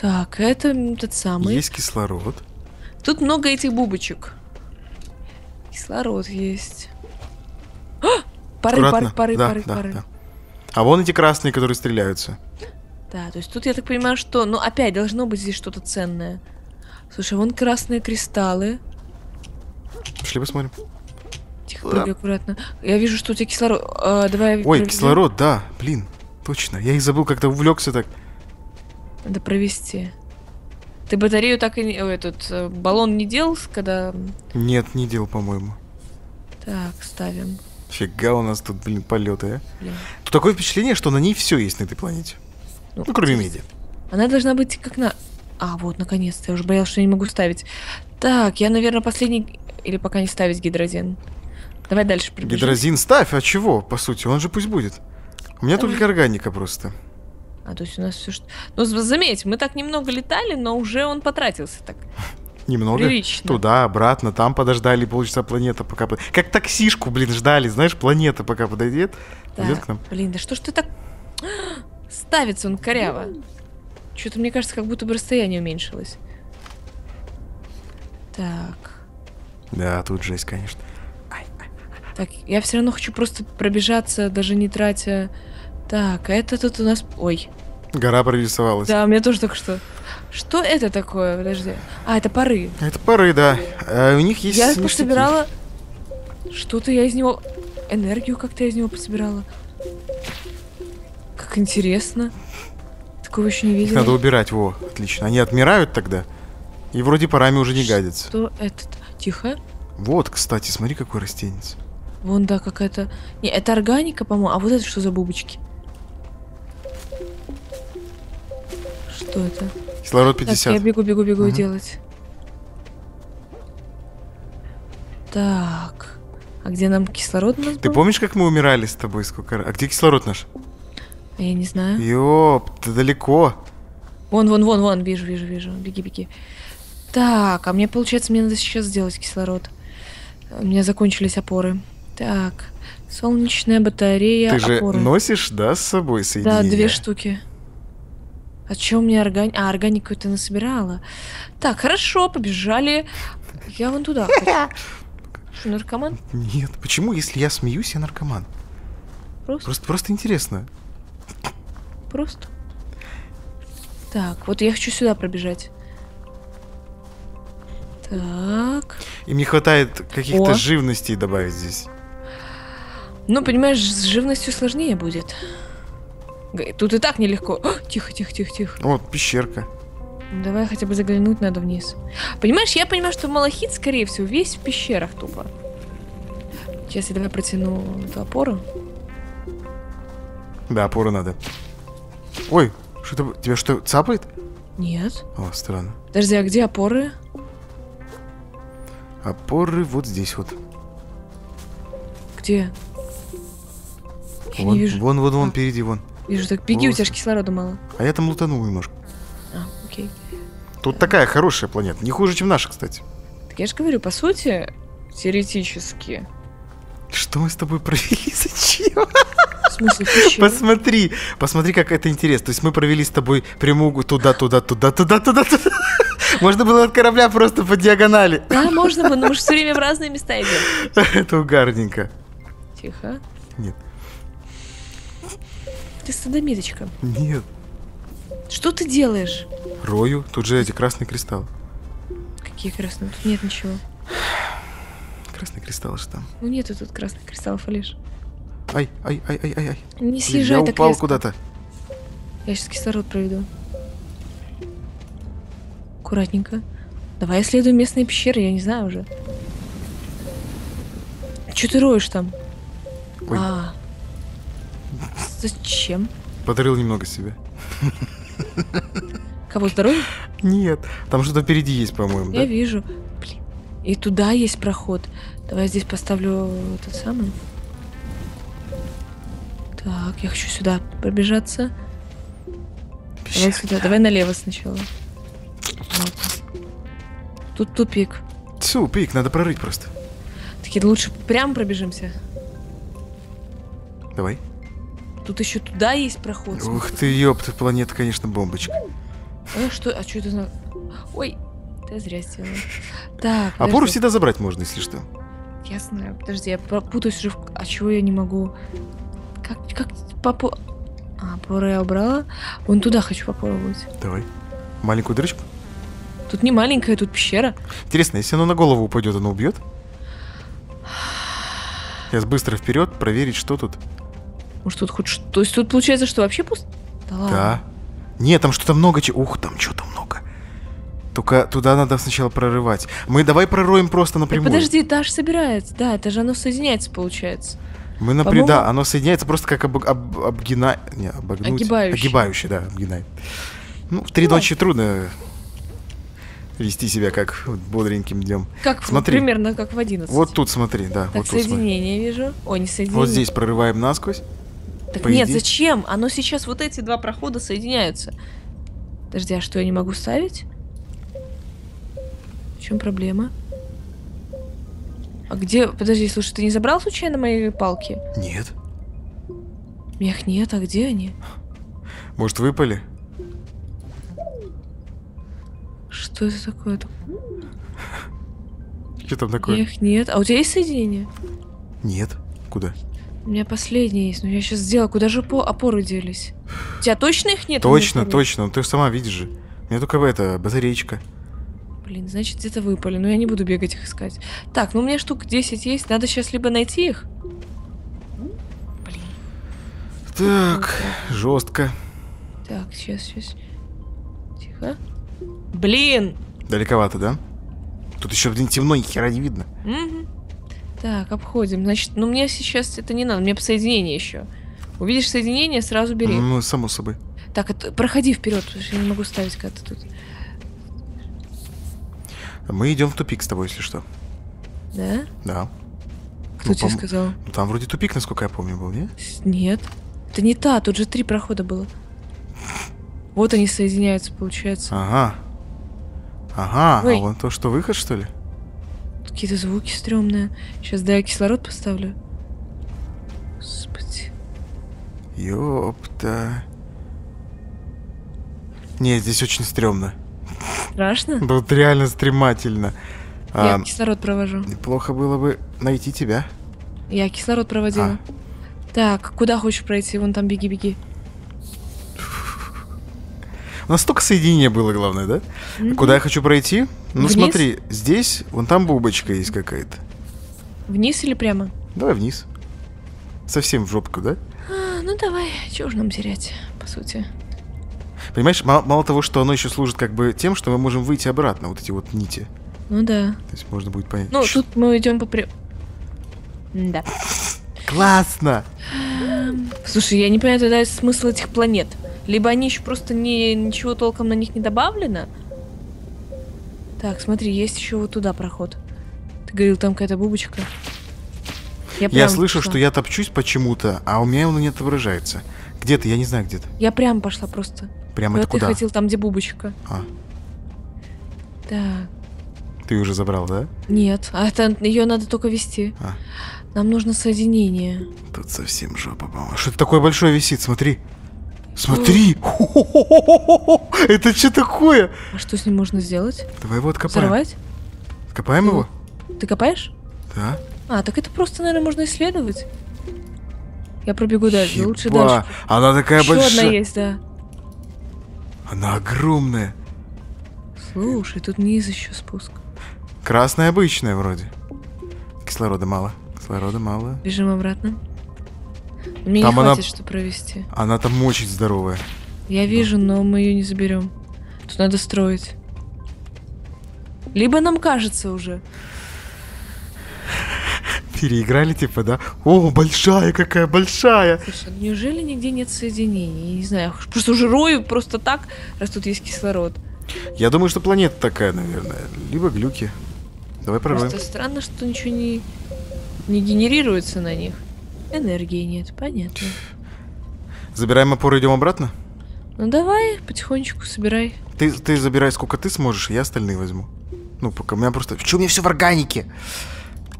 Так, это тот самый. Есть кислород. Тут много этих бубочек. Кислород есть. А! Пары, аккуратно. пары, пары, да, пары, да, пары. Да. А вон эти красные, которые стреляются. Да, то есть тут я так понимаю, что... Ну, опять должно быть здесь что-то ценное. Слушай, вон красные кристаллы. Пошли посмотрим. Тихо, да. Прыгай аккуратно. Я вижу, что у тебя кислород... А, давай. Ой, проведем. Кислород, да, блин. Точно, я их забыл, как-то увлекся так. Надо провести. Ты батарею так и не... Ой, этот баллон не делал, когда... Нет, не делал, по-моему. Так, ставим. Фига у нас тут, блин, полеты, а. Блин. Тут такое впечатление, что на ней все есть на этой планете. Ну, ну кроме меди. Она должна быть как на... А, вот, наконец-то. Я уже боялась, что я не могу ставить. Так, я, наверное, последний... Или пока не ставить гидрозин. Давай дальше прибежим. Гидрозин ставь, а чего, по сути? Он же пусть будет. У меня Давай. только органика просто. А, то есть у нас все что... Ну, заметь, мы так немного летали, но уже он потратился так. Немного? Прилично. Туда, обратно, там подождали полчаса планета, пока... Как таксишку, блин, ждали, знаешь, планета пока подойдет. Да. Идет к нам. Блин, да что ж ты так... Ставится он коряво. Что-то, мне кажется, как будто бы расстояние уменьшилось. Так. Да, тут жесть, конечно. Так, я все равно хочу просто пробежаться, даже не тратя... Так, а это тут у нас... Ой. Гора прорисовалась. Да, у меня тоже только что. Что это такое? Подожди. А, это пары. Это пары, да. А, у них есть... Я пособирала... Что-то я из него... Энергию как-то я из него пособирала. Как интересно. Такого еще не видела. Их надо убирать, во, отлично. Они отмирают тогда. И вроде парами уже не гадятся. Что это? Тихо. Вот, кстати, смотри, какой растенец. Вон, да, какая-то... Не, это органика, по-моему. А вот это что за бубочки? что это? Кислород пятьдесят. Так, я бегу, бегу, бегу угу. делать. Так. А где нам кислород наш был? Ты помнишь, как мы умирали с тобой сколько раз? А где кислород наш? Я не знаю. Ёп, ты далеко. Вон, вон, вон, вон, вижу, вижу, вижу. Беги, беги. Так, а мне, получается, мне надо сейчас сделать кислород. У меня закончились опоры. Так, солнечная батарея, опоры. Ты же опоры. Носишь, да, с собой соединение? Да, две штуки. А чё у меня органик? А, органику ты насобирала. Так, хорошо, побежали. Я вон туда. Что, наркоман? Нет, почему, если я смеюсь, я наркоман? Просто? Просто, просто интересно. Просто? Так, вот я хочу сюда пробежать. Так. Им не хватает каких-то живностей добавить здесь. Ну, понимаешь, с живностью сложнее будет. Тут и так нелегко. Тихо, тихо, тихо, тихо. Вот, пещерка. Давай хотя бы заглянуть надо вниз. Понимаешь, я понимаю, что малахит, скорее всего, весь в пещерах тупо. Сейчас я давай протяну эту опору. Да, опору надо. Ой, что-то... Тебя что, цапает? Нет. О, странно. Подожди, а где опоры? Опоры вот здесь вот. Где? Я вон, не вижу. Вон, вон, вон, а, впереди, вон. Вижу, так беги, вот. У тебя же кислорода мало. А я там лутанул немножко. А, окей. Тут а... такая хорошая планета, не хуже, чем наша, кстати. Так я же говорю, по сути, теоретически. Что мы с тобой провели? Зачем? В смысле, посмотри, посмотри, как это интересно. То есть мы провели с тобой прямую туда, туда, туда, туда, туда, туда. Можно было от корабля просто по диагонали. Да, можно было, но мы же все время в разные места идем. Это угарненько. Тихо. Нет. Ты садомиточка. Нет. Что ты делаешь? Рою. Тут же эти красные кристаллы. Какие красные? Тут нет ничего. Красный кристалл же там. Ну нету тут красных кристаллов, Олеж. Ай, ай, ай, ай, ай, ай. Не съезжай так резко. Я упал куда-то. Я сейчас кислород проведу. Аккуратненько. Давай исследуем местные пещеры, я не знаю уже. Че ты роешь там? Ой. А. Зачем? Подарил немного себе. Кого, здоровье? Нет. Там что-то впереди есть, по-моему. Я да? вижу. Блин. И туда есть проход. Давай здесь поставлю этот самый. Так, я хочу сюда пробежаться. Пещерка. Давай сюда. Давай налево сначала. Тут тупик. Тупик, надо прорыть просто. Такие лучше прям пробежимся. Давай. Тут еще туда есть проход. Ух ты, ёпта, планета, конечно, бомбочка. А что, а что это за... Ой, ты зря сделала. Так. Опору всегда забрать можно, если что. Я знаю, подожди, я путаюсь уже в... А чего я не могу? Как, как, попо... А, опору я убрала. Вон туда хочу попробовать. Давай. Маленькую дырочку? Тут не маленькая, тут пещера. Интересно, если оно на голову упадет, оно убьет? Сейчас быстро вперед проверить, что тут. Может, тут хоть что? То есть тут получается, что вообще пусто? Да, ладно. Да. Нет, там что-то много чего. Ух, там что-то много. Только туда надо сначала прорывать. Мы давай пророем просто напрямую. Да подожди, этаж собирается. Да, это же оно соединяется, получается. Мы напрямую, да, оно соединяется просто как об, об, обгина... Не, обогнуть. Огибающий. Огибающий, да, обгинает. Ну, в три ну, ночи трудно вести себя как бодреньким днем. Как, смотри, примерно как в одиннадцать. Вот тут смотри, да. Так, вот соединение тут, вижу. О, не соединение. Вот здесь прорываем насквозь. Так по нет, идее. Зачем? Оно сейчас, вот эти два прохода соединяются. Подожди, а что, я не могу ставить? В чем проблема? А где... Подожди, слушай, ты не забрал случайно мои палки? Нет. У меня их нет, а где они? Может, выпали? Что это такое? Что там такое? Их нет. А у тебя есть соединение? Нет. Куда? У меня последнее есть, но я сейчас сделала. Куда же опоры делись? У тебя точно их нет? Точно, точно. Ну, ты сама видишь же. У меня только эта батареечка. Блин, значит, где-то выпали. Но я не буду бегать их искать. Так, ну у меня штук десять есть. Надо сейчас либо найти их. Блин. Так, жестко. Так, сейчас, сейчас. Тихо. Блин! Далековато, да? Тут еще, блин, темно, ни хера не видно. Угу. Так, обходим. Значит, ну мне сейчас это не надо, мне по соединению еще. Увидишь соединение, сразу бери. Ну, само собой. Так, это, проходи вперед, потому что я не могу ставить, когда ты тут. Мы идем в тупик с тобой, если что. Да? Да. Кто ну, тебе пом... сказал? Ну, там вроде тупик, насколько я помню, был, не? Нет. Это не та, тут же три прохода было. Вот они соединяются, получается. Ага. Ага, Ой. А вон то, что выход, что ли? Какие-то звуки стрёмные. Сейчас, да, я кислород поставлю. Господи. Ёпта. Не, здесь очень стрёмно. Страшно? Тут реально стремательно. Я а, кислород провожу. Неплохо было бы найти тебя. Я кислород проводила. А. Так, куда хочешь пройти? Вон там беги-беги. У нас столько соединения было, главное, да? Mm-hmm. Куда я хочу пройти? Ну вниз? Смотри, здесь, вон там бубочка есть какая-то. Вниз или прямо? Давай вниз. Совсем в жопку, да? А, ну давай, чего же нам терять, по сути. Понимаешь, мало, мало того, что оно еще служит как бы тем, что мы можем выйти обратно, вот эти вот нити. Ну да. То есть можно будет понять. Ну, тут мы идем по при... Да. Классно! Слушай, я не понимаю тогда смысл этих планет. Либо они еще просто не, ничего толком на них не добавлено. Так, смотри, есть еще вот туда проход. Ты говорил, там какая-то бубочка. Я, я слышу, пошла. Что я топчусь почему-то, а у меня он не отображается. Где ты? Я не знаю, где ты. Я прям пошла просто. Прямо это куда? Ты хотел там, где бубочка. А. Так. Ты уже забрал, да? Нет, а это, ее надо только вести. А. Нам нужно соединение. Тут совсем жопа, по-моему. Что-то такое большое висит, смотри. Смотри! Это что такое? А что с ним можно сделать? Давай его откопаем. Взорвать? Откопаем его? Ты копаешь? Да. А, так это просто, наверное, можно исследовать. Я пробегу дальше, лучше дальше. Она такая большая. Еще одна есть, да. Она огромная. Слушай, тут низ еще спуск. Красная обычная вроде. Кислорода мало. Кислорода мало. Бежим обратно. Мне там не хватит, она... что провести. Она там очень здоровая. Я вижу, да. Но мы ее не заберем. Тут надо строить. Либо нам кажется уже. Переиграли, типа, да? О, большая какая, большая! Слушай, неужели нигде нет соединений? Я не знаю, просто уже рою просто так, раз тут есть кислород. Я думаю, что планета такая, наверное. Либо глюки. Давай прорвем. Просто странно, что ничего не, не генерируется на них. Энергии нет, понятно. Забираем опору, идем обратно? Ну давай, потихонечку собирай. Ты, ты забирай сколько ты сможешь, я остальные возьму. Ну пока, у меня просто... Чё у меня все в органике?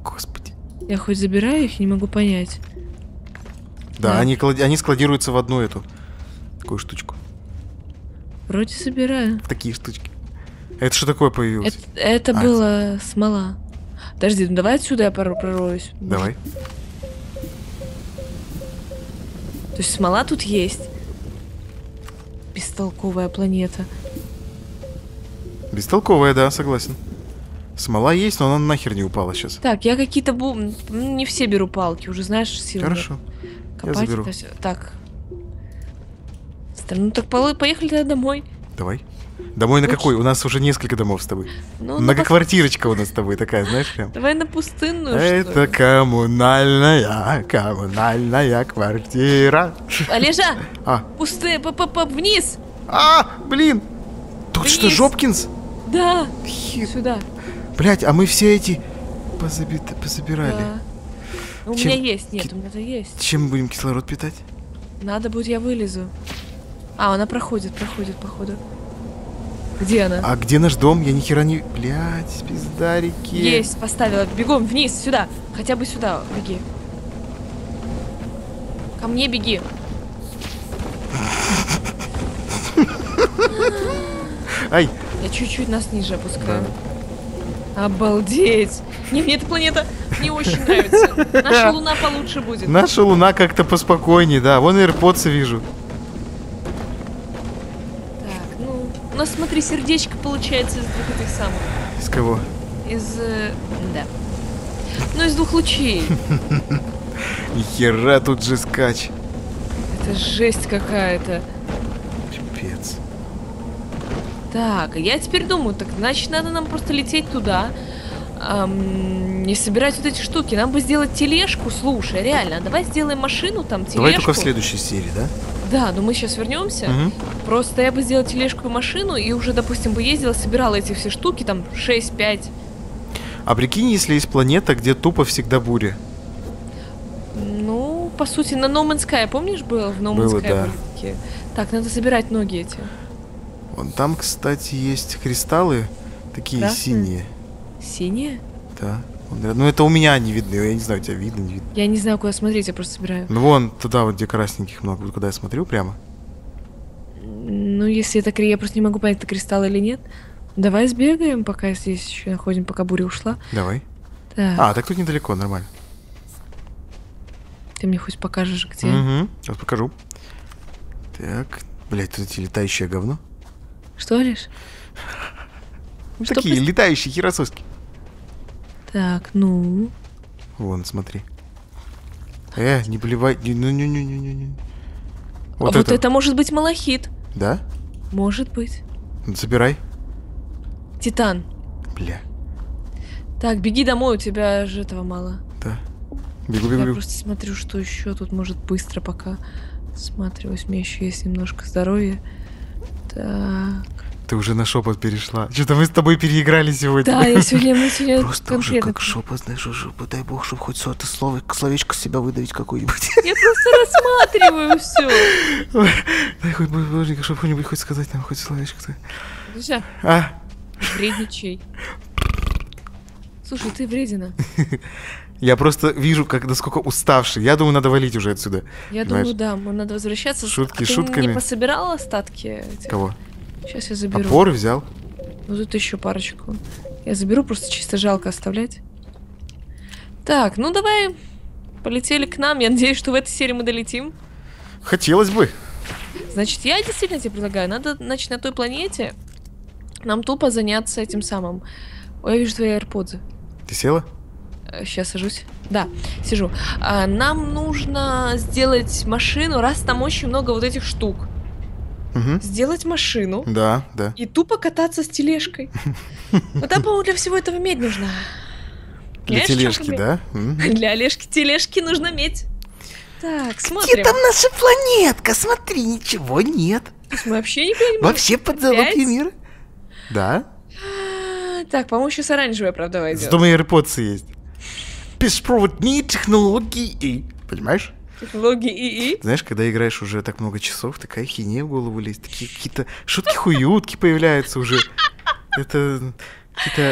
Господи. Я хоть забираю их, не могу понять. Да, да. Они, клад... они складируются в одну эту. Такую штучку. Вроде собираю. Такие штучки. Это что такое появилось? Это, это а, была это... смола. Подожди, ну давай отсюда я пару пророюсь. Давай. То есть смола тут есть. Бестолковая планета. Бестолковая, да, согласен. Смола есть, но она нахер не упала сейчас. Так, я какие-то... Бу... Не все беру палки, уже знаешь, силы. Хорошо, копать, я заберу. Все... Так. Ну так поехали тогда домой. Давай. Домой на Очень... какой? У нас уже несколько домов с тобой. Ну, Многоквартирочка на... у нас с тобой такая, знаешь, прям. Давай на пустынную, это что ли? Коммунальная, коммунальная квартира. Олежа! А. Пустые, поп-поп, вниз! А, блин! Тут вниз. Что, Жопкинс? Да, Хит. Сюда. Блять, а мы все эти позаби... позабирали. Да. У Чем... меня есть, нет, К... у меня-то есть. Чем будем кислород питать? Надо будет, я вылезу. А, она проходит, проходит, походу. Где она? А где наш дом? Я ни хера не... Блядь, пиздарики. Есть, поставила. Бегом вниз, сюда. Хотя бы сюда беги. Ко мне беги. Ай. Я чуть-чуть нас ниже опускаю. Да. Обалдеть. Не, мне эта планета не очень нравится. Наша луна получше будет. Наша луна как-то поспокойнее, да. Вон AirPods вижу. У нас, смотри, сердечко получается из двух этих самых. Из кого? Из... да. Ну, из двух лучей. Нихера тут же скач. Это жесть какая-то. Пипец. Так, я теперь думаю, так, значит, надо нам просто лететь туда. эм, не собирать вот эти штуки. Нам бы сделать тележку, слушай, реально. Давай сделаем машину, там, тележку. Давай только в следующей серии, да? Да, но мы сейчас вернемся. Угу. Просто я бы сделала тележку и машину, и уже, допустим, бы ездила, собирала эти все штуки, там, шесть-пять. А прикинь, если есть планета, где тупо всегда буря. Ну, по сути, на No Man's Sky, помнишь, было в No Man's Sky? Да. Так, надо собирать ноги эти. Вон там, кстати, есть кристаллы, такие, да? Синие. Синие? Да. Ну, это у меня они видны, я не знаю, у тебя видно, не видно. Я не знаю, куда смотреть, я просто собираю. Ну, вон туда вот, где красненьких много, вот куда я смотрю прямо. Ну, если это... Я просто не могу понять, это кристалл или нет. Давай сбегаем, пока здесь еще находим, пока буря ушла. Давай. Так. А, так тут недалеко, нормально. Ты мне хоть покажешь, где? Угу, сейчас покажу. Так, блять, тут эти летающие говно. Что лишь? Такие при... летающие херососки. Так, ну. Вон, смотри. Э, не плевай. Не-не-не-не-не-не. Вот, а это... вот это может быть малахит. Да? Может быть. Ну, собирай. Титан. Бля. Так, беги домой, у тебя же этого мало. Да. Бегу, бегу. Я просто смотрю, что еще тут может быстро, пока всматриваюсь. У меня еще есть немножко здоровья. Так. Ты уже на шепот перешла. Что-то мы с тобой переиграли сегодня. Да, я сегодня, мы сегодня просто уже как шепот, знаешь, уже, дай бог, чтобы хоть сорта слова, словечко с себя выдавить какое-нибудь. Я просто рассматриваю все. Дай хоть боженька, чтобы кто-нибудь хоть сказать нам, хоть словечко. Слушай, а? Вредничай. Слушай, ты вредина. Я просто вижу, как насколько уставший. Я думаю, надо валить уже отсюда. Я думаю, да, надо возвращаться. Шутки шутками. Ты не пособирал остатки? Кого? Сейчас я заберу. Опоры взял. Ну тут еще парочку. Я заберу, просто чисто жалко оставлять. Так, ну давай. Полетели к нам. Я надеюсь, что в этой серии мы долетим. Хотелось бы. Значит, я действительно тебе предлагаю. Надо, значит, на той планете нам тупо заняться этим самым. Ой, я вижу твои AirPods. Ты села? Сейчас сажусь. Да, сижу. А, нам нужно сделать машину, раз там очень много вот этих штук. Угу. Сделать машину. Да, да. И тупо кататься с тележкой. Но там, по-моему, для всего этого медь нужна. Для тележки, да? Для Олежки тележки нужно медь. Так, смотри. Где там наша планетка? Смотри, ничего нет. Мы вообще не понимаем. Вообще под залоги мира. Да. Так, по-моему, сейчас оранжевая, правда, войдет. Зато мои AirPods есть. Беспроводные технологии ИИ. Понимаешь? Технологии ИИ. Знаешь, когда играешь уже так много часов, такая хинея в голову лезет. Такие какие-то шутки-хуютки появляются уже. Это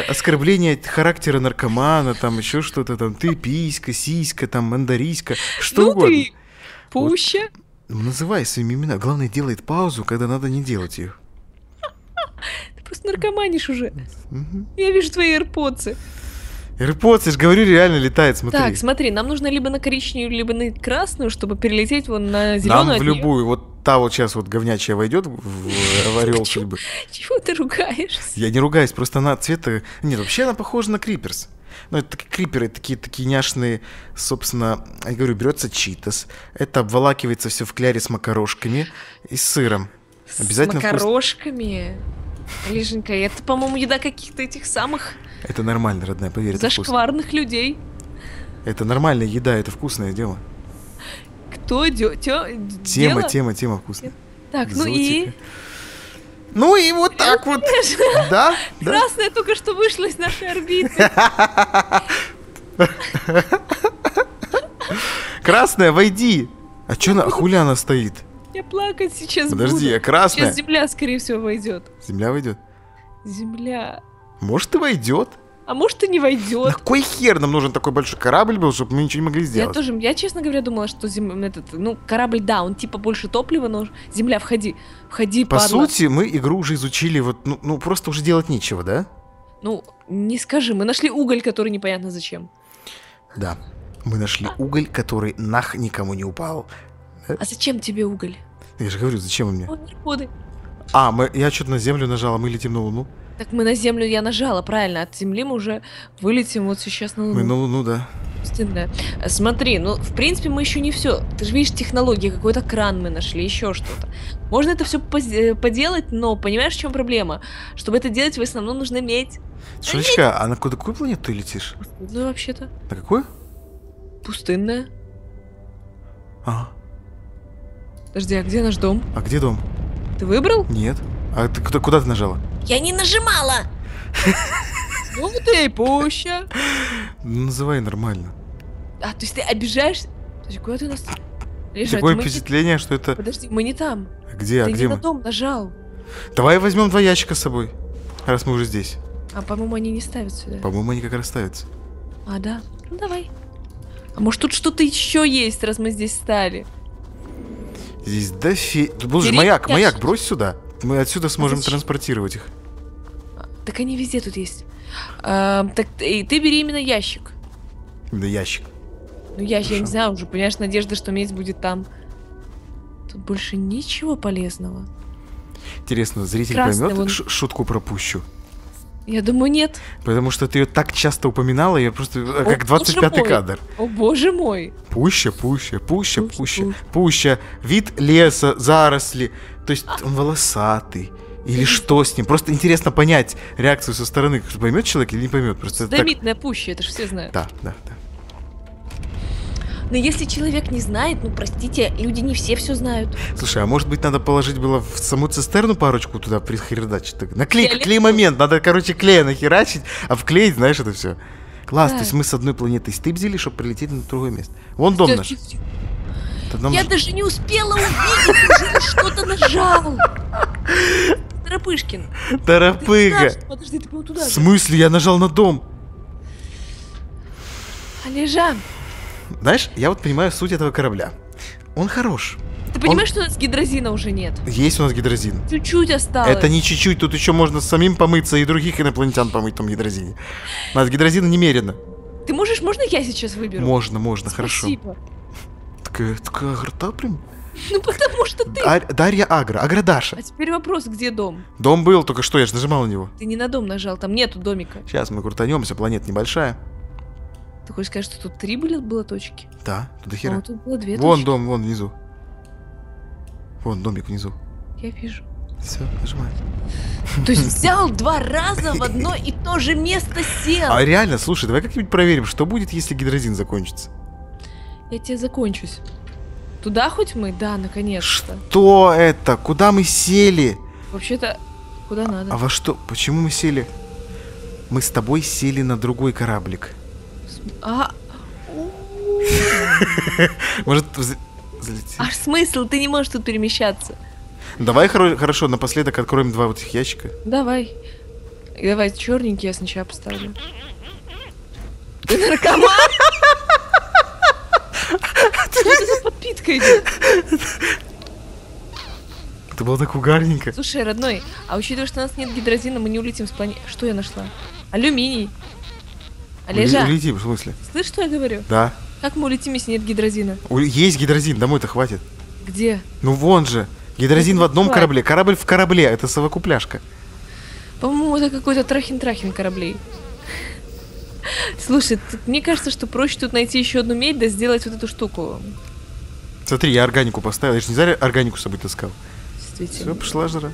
оскорбление характера наркомана, там еще что-то там. Ты писька, сиська, там мандарийска, что угодно. Пуща. Называй своими именами. Главное, делает паузу, когда надо не делать их. Ты просто наркоманишь уже. Я вижу твои AirPods. AirPods, я же говорю, реально летает, смотри. Так, смотри, нам нужно либо на коричневую, либо на красную, чтобы перелететь вон на зеленую. Нам в любую, вот та вот сейчас вот говнячая войдет в орел судьбы. Чего ты ругаешься? Я не ругаюсь, просто она цвета... Нет, вообще она похожа на криперс. Ну, это криперы, такие такие няшные, собственно, я говорю, берется читос. Это обволакивается все в кляре с макарошками и с сыром. Обязательно. С макарошками? Леженька, это, по-моему, еда каких-то этих самых... Это нормально, родная, поверь. Зашкварных людей. Это нормальная еда, это вкусное дело. Кто дё, тё, Тема, дело? тема, тема вкусная. Так, ну и... Ну и вот так вот. Да? Красная только что вышла из нашей орбиты. Красная, войди. А чё она, хуля она стоит? Я плакать сейчас буду. Подожди, я красная. Сейчас земля, скорее всего, войдет. Земля войдет? Земля... Может, и войдет. А может, и не войдет. На кой хер нам нужен такой большой корабль был, чтобы мы ничего не могли сделать? Я тоже, я, честно говоря, думала, что зем... этот, ну, корабль, да, он типа больше топлива, но земля, входи, входи, По падла. сути, мы игру уже изучили, вот, ну, ну, просто уже делать нечего, да? Ну, не скажи, мы нашли уголь, который непонятно зачем. Да, мы нашли а? уголь, который нах никому не упал. А зачем тебе уголь? Я же говорю, зачем он мне? Он не а, мы... я что-то на землю нажала, мы летим на Луну. Так мы на землю я нажала, правильно, от земли мы уже вылетим вот сейчас на Луну. Мы на Луну, да. Стенная. Смотри, ну, в принципе, мы еще не все. Ты же видишь технологии, какой-то кран мы нашли, еще что-то. Можно это все поделать, но понимаешь, в чем проблема? Чтобы это делать, в основном нужно медь. Шулечка, а на какую планету ты летишь? Ну, вообще-то. На какую? Пустынная. Ага. Подожди, а где наш дом? А где дом? Ты выбрал? Нет. А ты куда, куда ты нажала? Я не нажимала! Ну ты и пуща. Называй нормально. А, то есть ты обижаешься? Подожди, куда ты нас... Такое впечатление, что это... Подожди, мы не там. Где, а где мы? Ты не на дом нажал. Давай возьмем два ящика с собой, раз мы уже здесь. А, по-моему, они не ставят сюда. По-моему, они как раз ставятся. А, да? Ну, давай. А может, тут что-то еще есть, раз мы здесь стали? Здесь дофи... Тут был же маяк, маяк, брось сюда. Мы отсюда сможем транспортировать их. Так они везде тут есть. А, так и ты бери именно ящик. Да ящик. Ну ящик, я не знаю уже, понимаешь, надежда, что медь будет там. Тут больше ничего полезного. Интересно, зритель красный поймет, он... шутку пропущу. Я думаю, нет. Потому что ты ее так часто упоминала, я просто... О, как двадцать пятый кадр. О, боже мой. Пуща, пуща, пуща, пуща, пуща, пуща. Вид леса, заросли. То есть он волосатый. Или что с ним? Просто интересно понять реакцию со стороны. Поймет человек или не поймет? Динамитная так... пуща, это же все знают. Да, да, да. Но если человек не знает, ну простите, люди не все все знают. Слушай, а может быть надо положить было в саму цистерну парочку туда прихердачить? Так, наклей, клей момент, надо, короче, клея нахерачить, а вклеить, знаешь, это все. Класс, да. То есть мы с одной планеты стыбзили, чтобы прилететь на другое место. Вон дом наш. Я даже не успела увидеть, что-то нажал. Торопышкин. Торопыга. Подожди, ты туда. В смысле? Я нажал на дом. Олежан. Знаешь, я вот понимаю суть этого корабля. Он хорош. Ты понимаешь, Он... что у нас гидрозина уже нет? Есть у нас гидрозин. Чуть-чуть осталось. Это не чуть-чуть, тут еще можно самим помыться и других инопланетян помыть в том гидрозине. У нас гидрозина немерено. Ты можешь, можно я сейчас выберу? Можно, можно, Спасибо. хорошо. Такая, такая агрота прям? Ну потому что ты... Дар... Дарья Агра, Агра Даша. А теперь вопрос, где дом? Дом был, только что я же нажимал на него. Ты не на дом нажал, там нету домика. Сейчас мы крутанемся, планета небольшая. Ты хочешь сказать, что тут три были, было точки? Да, тут до хера. А, тут было две точки. Вон дом, вон внизу. Вон домик внизу. Я вижу. Все, нажимай. То есть взял два раза в одно и то же место сел. А реально, слушай, давай как-нибудь проверим, что будет, если гидрозин закончится. Я тебе закончусь. Туда хоть мы? Да, наконец-то. Что это? Куда мы сели? Вообще-то, куда а, надо. А во что? Почему мы сели? Мы с тобой сели на другой кораблик. А... Может, залететь? Аж смысл, ты не можешь тут перемещаться. Давай, хорошо, напоследок откроем два вот этих ящика. Давай. Давай, черненький я сначала поставлю. Ты наркоман? Что это за подпитка идет? Это было так угарненько. Слушай, родной, а учитывая, что у нас нет гидрозина, мы не улетим с планеты. Что я нашла? Алюминий. Олежа, улетим, в смысле? Слышишь, что я говорю? Да. Как мы улетим, если нет гидрозина? Есть гидрозин, домой-то хватит. Где? Ну вон же. Гидрозин в одном корабле, корабль в корабле. Это совокупляшка. По-моему, это какой-то трахин-трахин кораблей. Слушай, мне кажется, что проще тут найти еще одну медь, да сделать вот эту штуку. Смотри, я органику поставил. Я же не зря органику с собой таскал. Действительно. Все, пошла жара.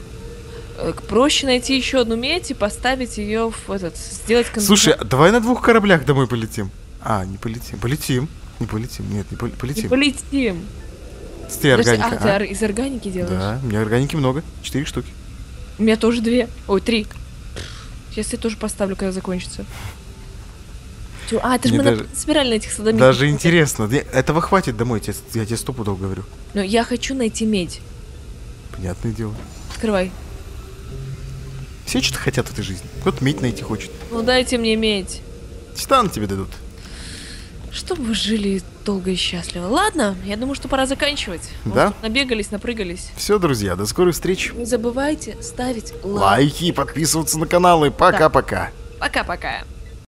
Проще найти еще одну медь и поставить ее в этот, сделать концерт. Слушай, давай на двух кораблях домой полетим. А, не полетим. Полетим. Не полетим. Нет, не полетим. Не полетим. Ты органика. Подожди, а, а? Ты из органики делаешь? Да, у меня органики много. Четыре штуки. У меня тоже две. Ой, три. Сейчас я тоже поставлю, когда закончится. А, это же мы даже, на спиральной этих садомитов. Даже интересно. Этого хватит домой, я, я тебе стопудово говорю. Но я хочу найти медь. Понятное дело. Открывай. Все что-то хотят в этой жизни. Кто-то медь найти хочет. Ну дайте мне медь. Титан тебе дадут. Чтобы вы жили долго и счастливо. Ладно, я думаю, что пора заканчивать. Да? Может, набегались, напрыгались. Все, друзья, до скорой встречи. Не забывайте ставить лайки. Лайки, подписываться на каналы. Пока-пока. Пока-пока.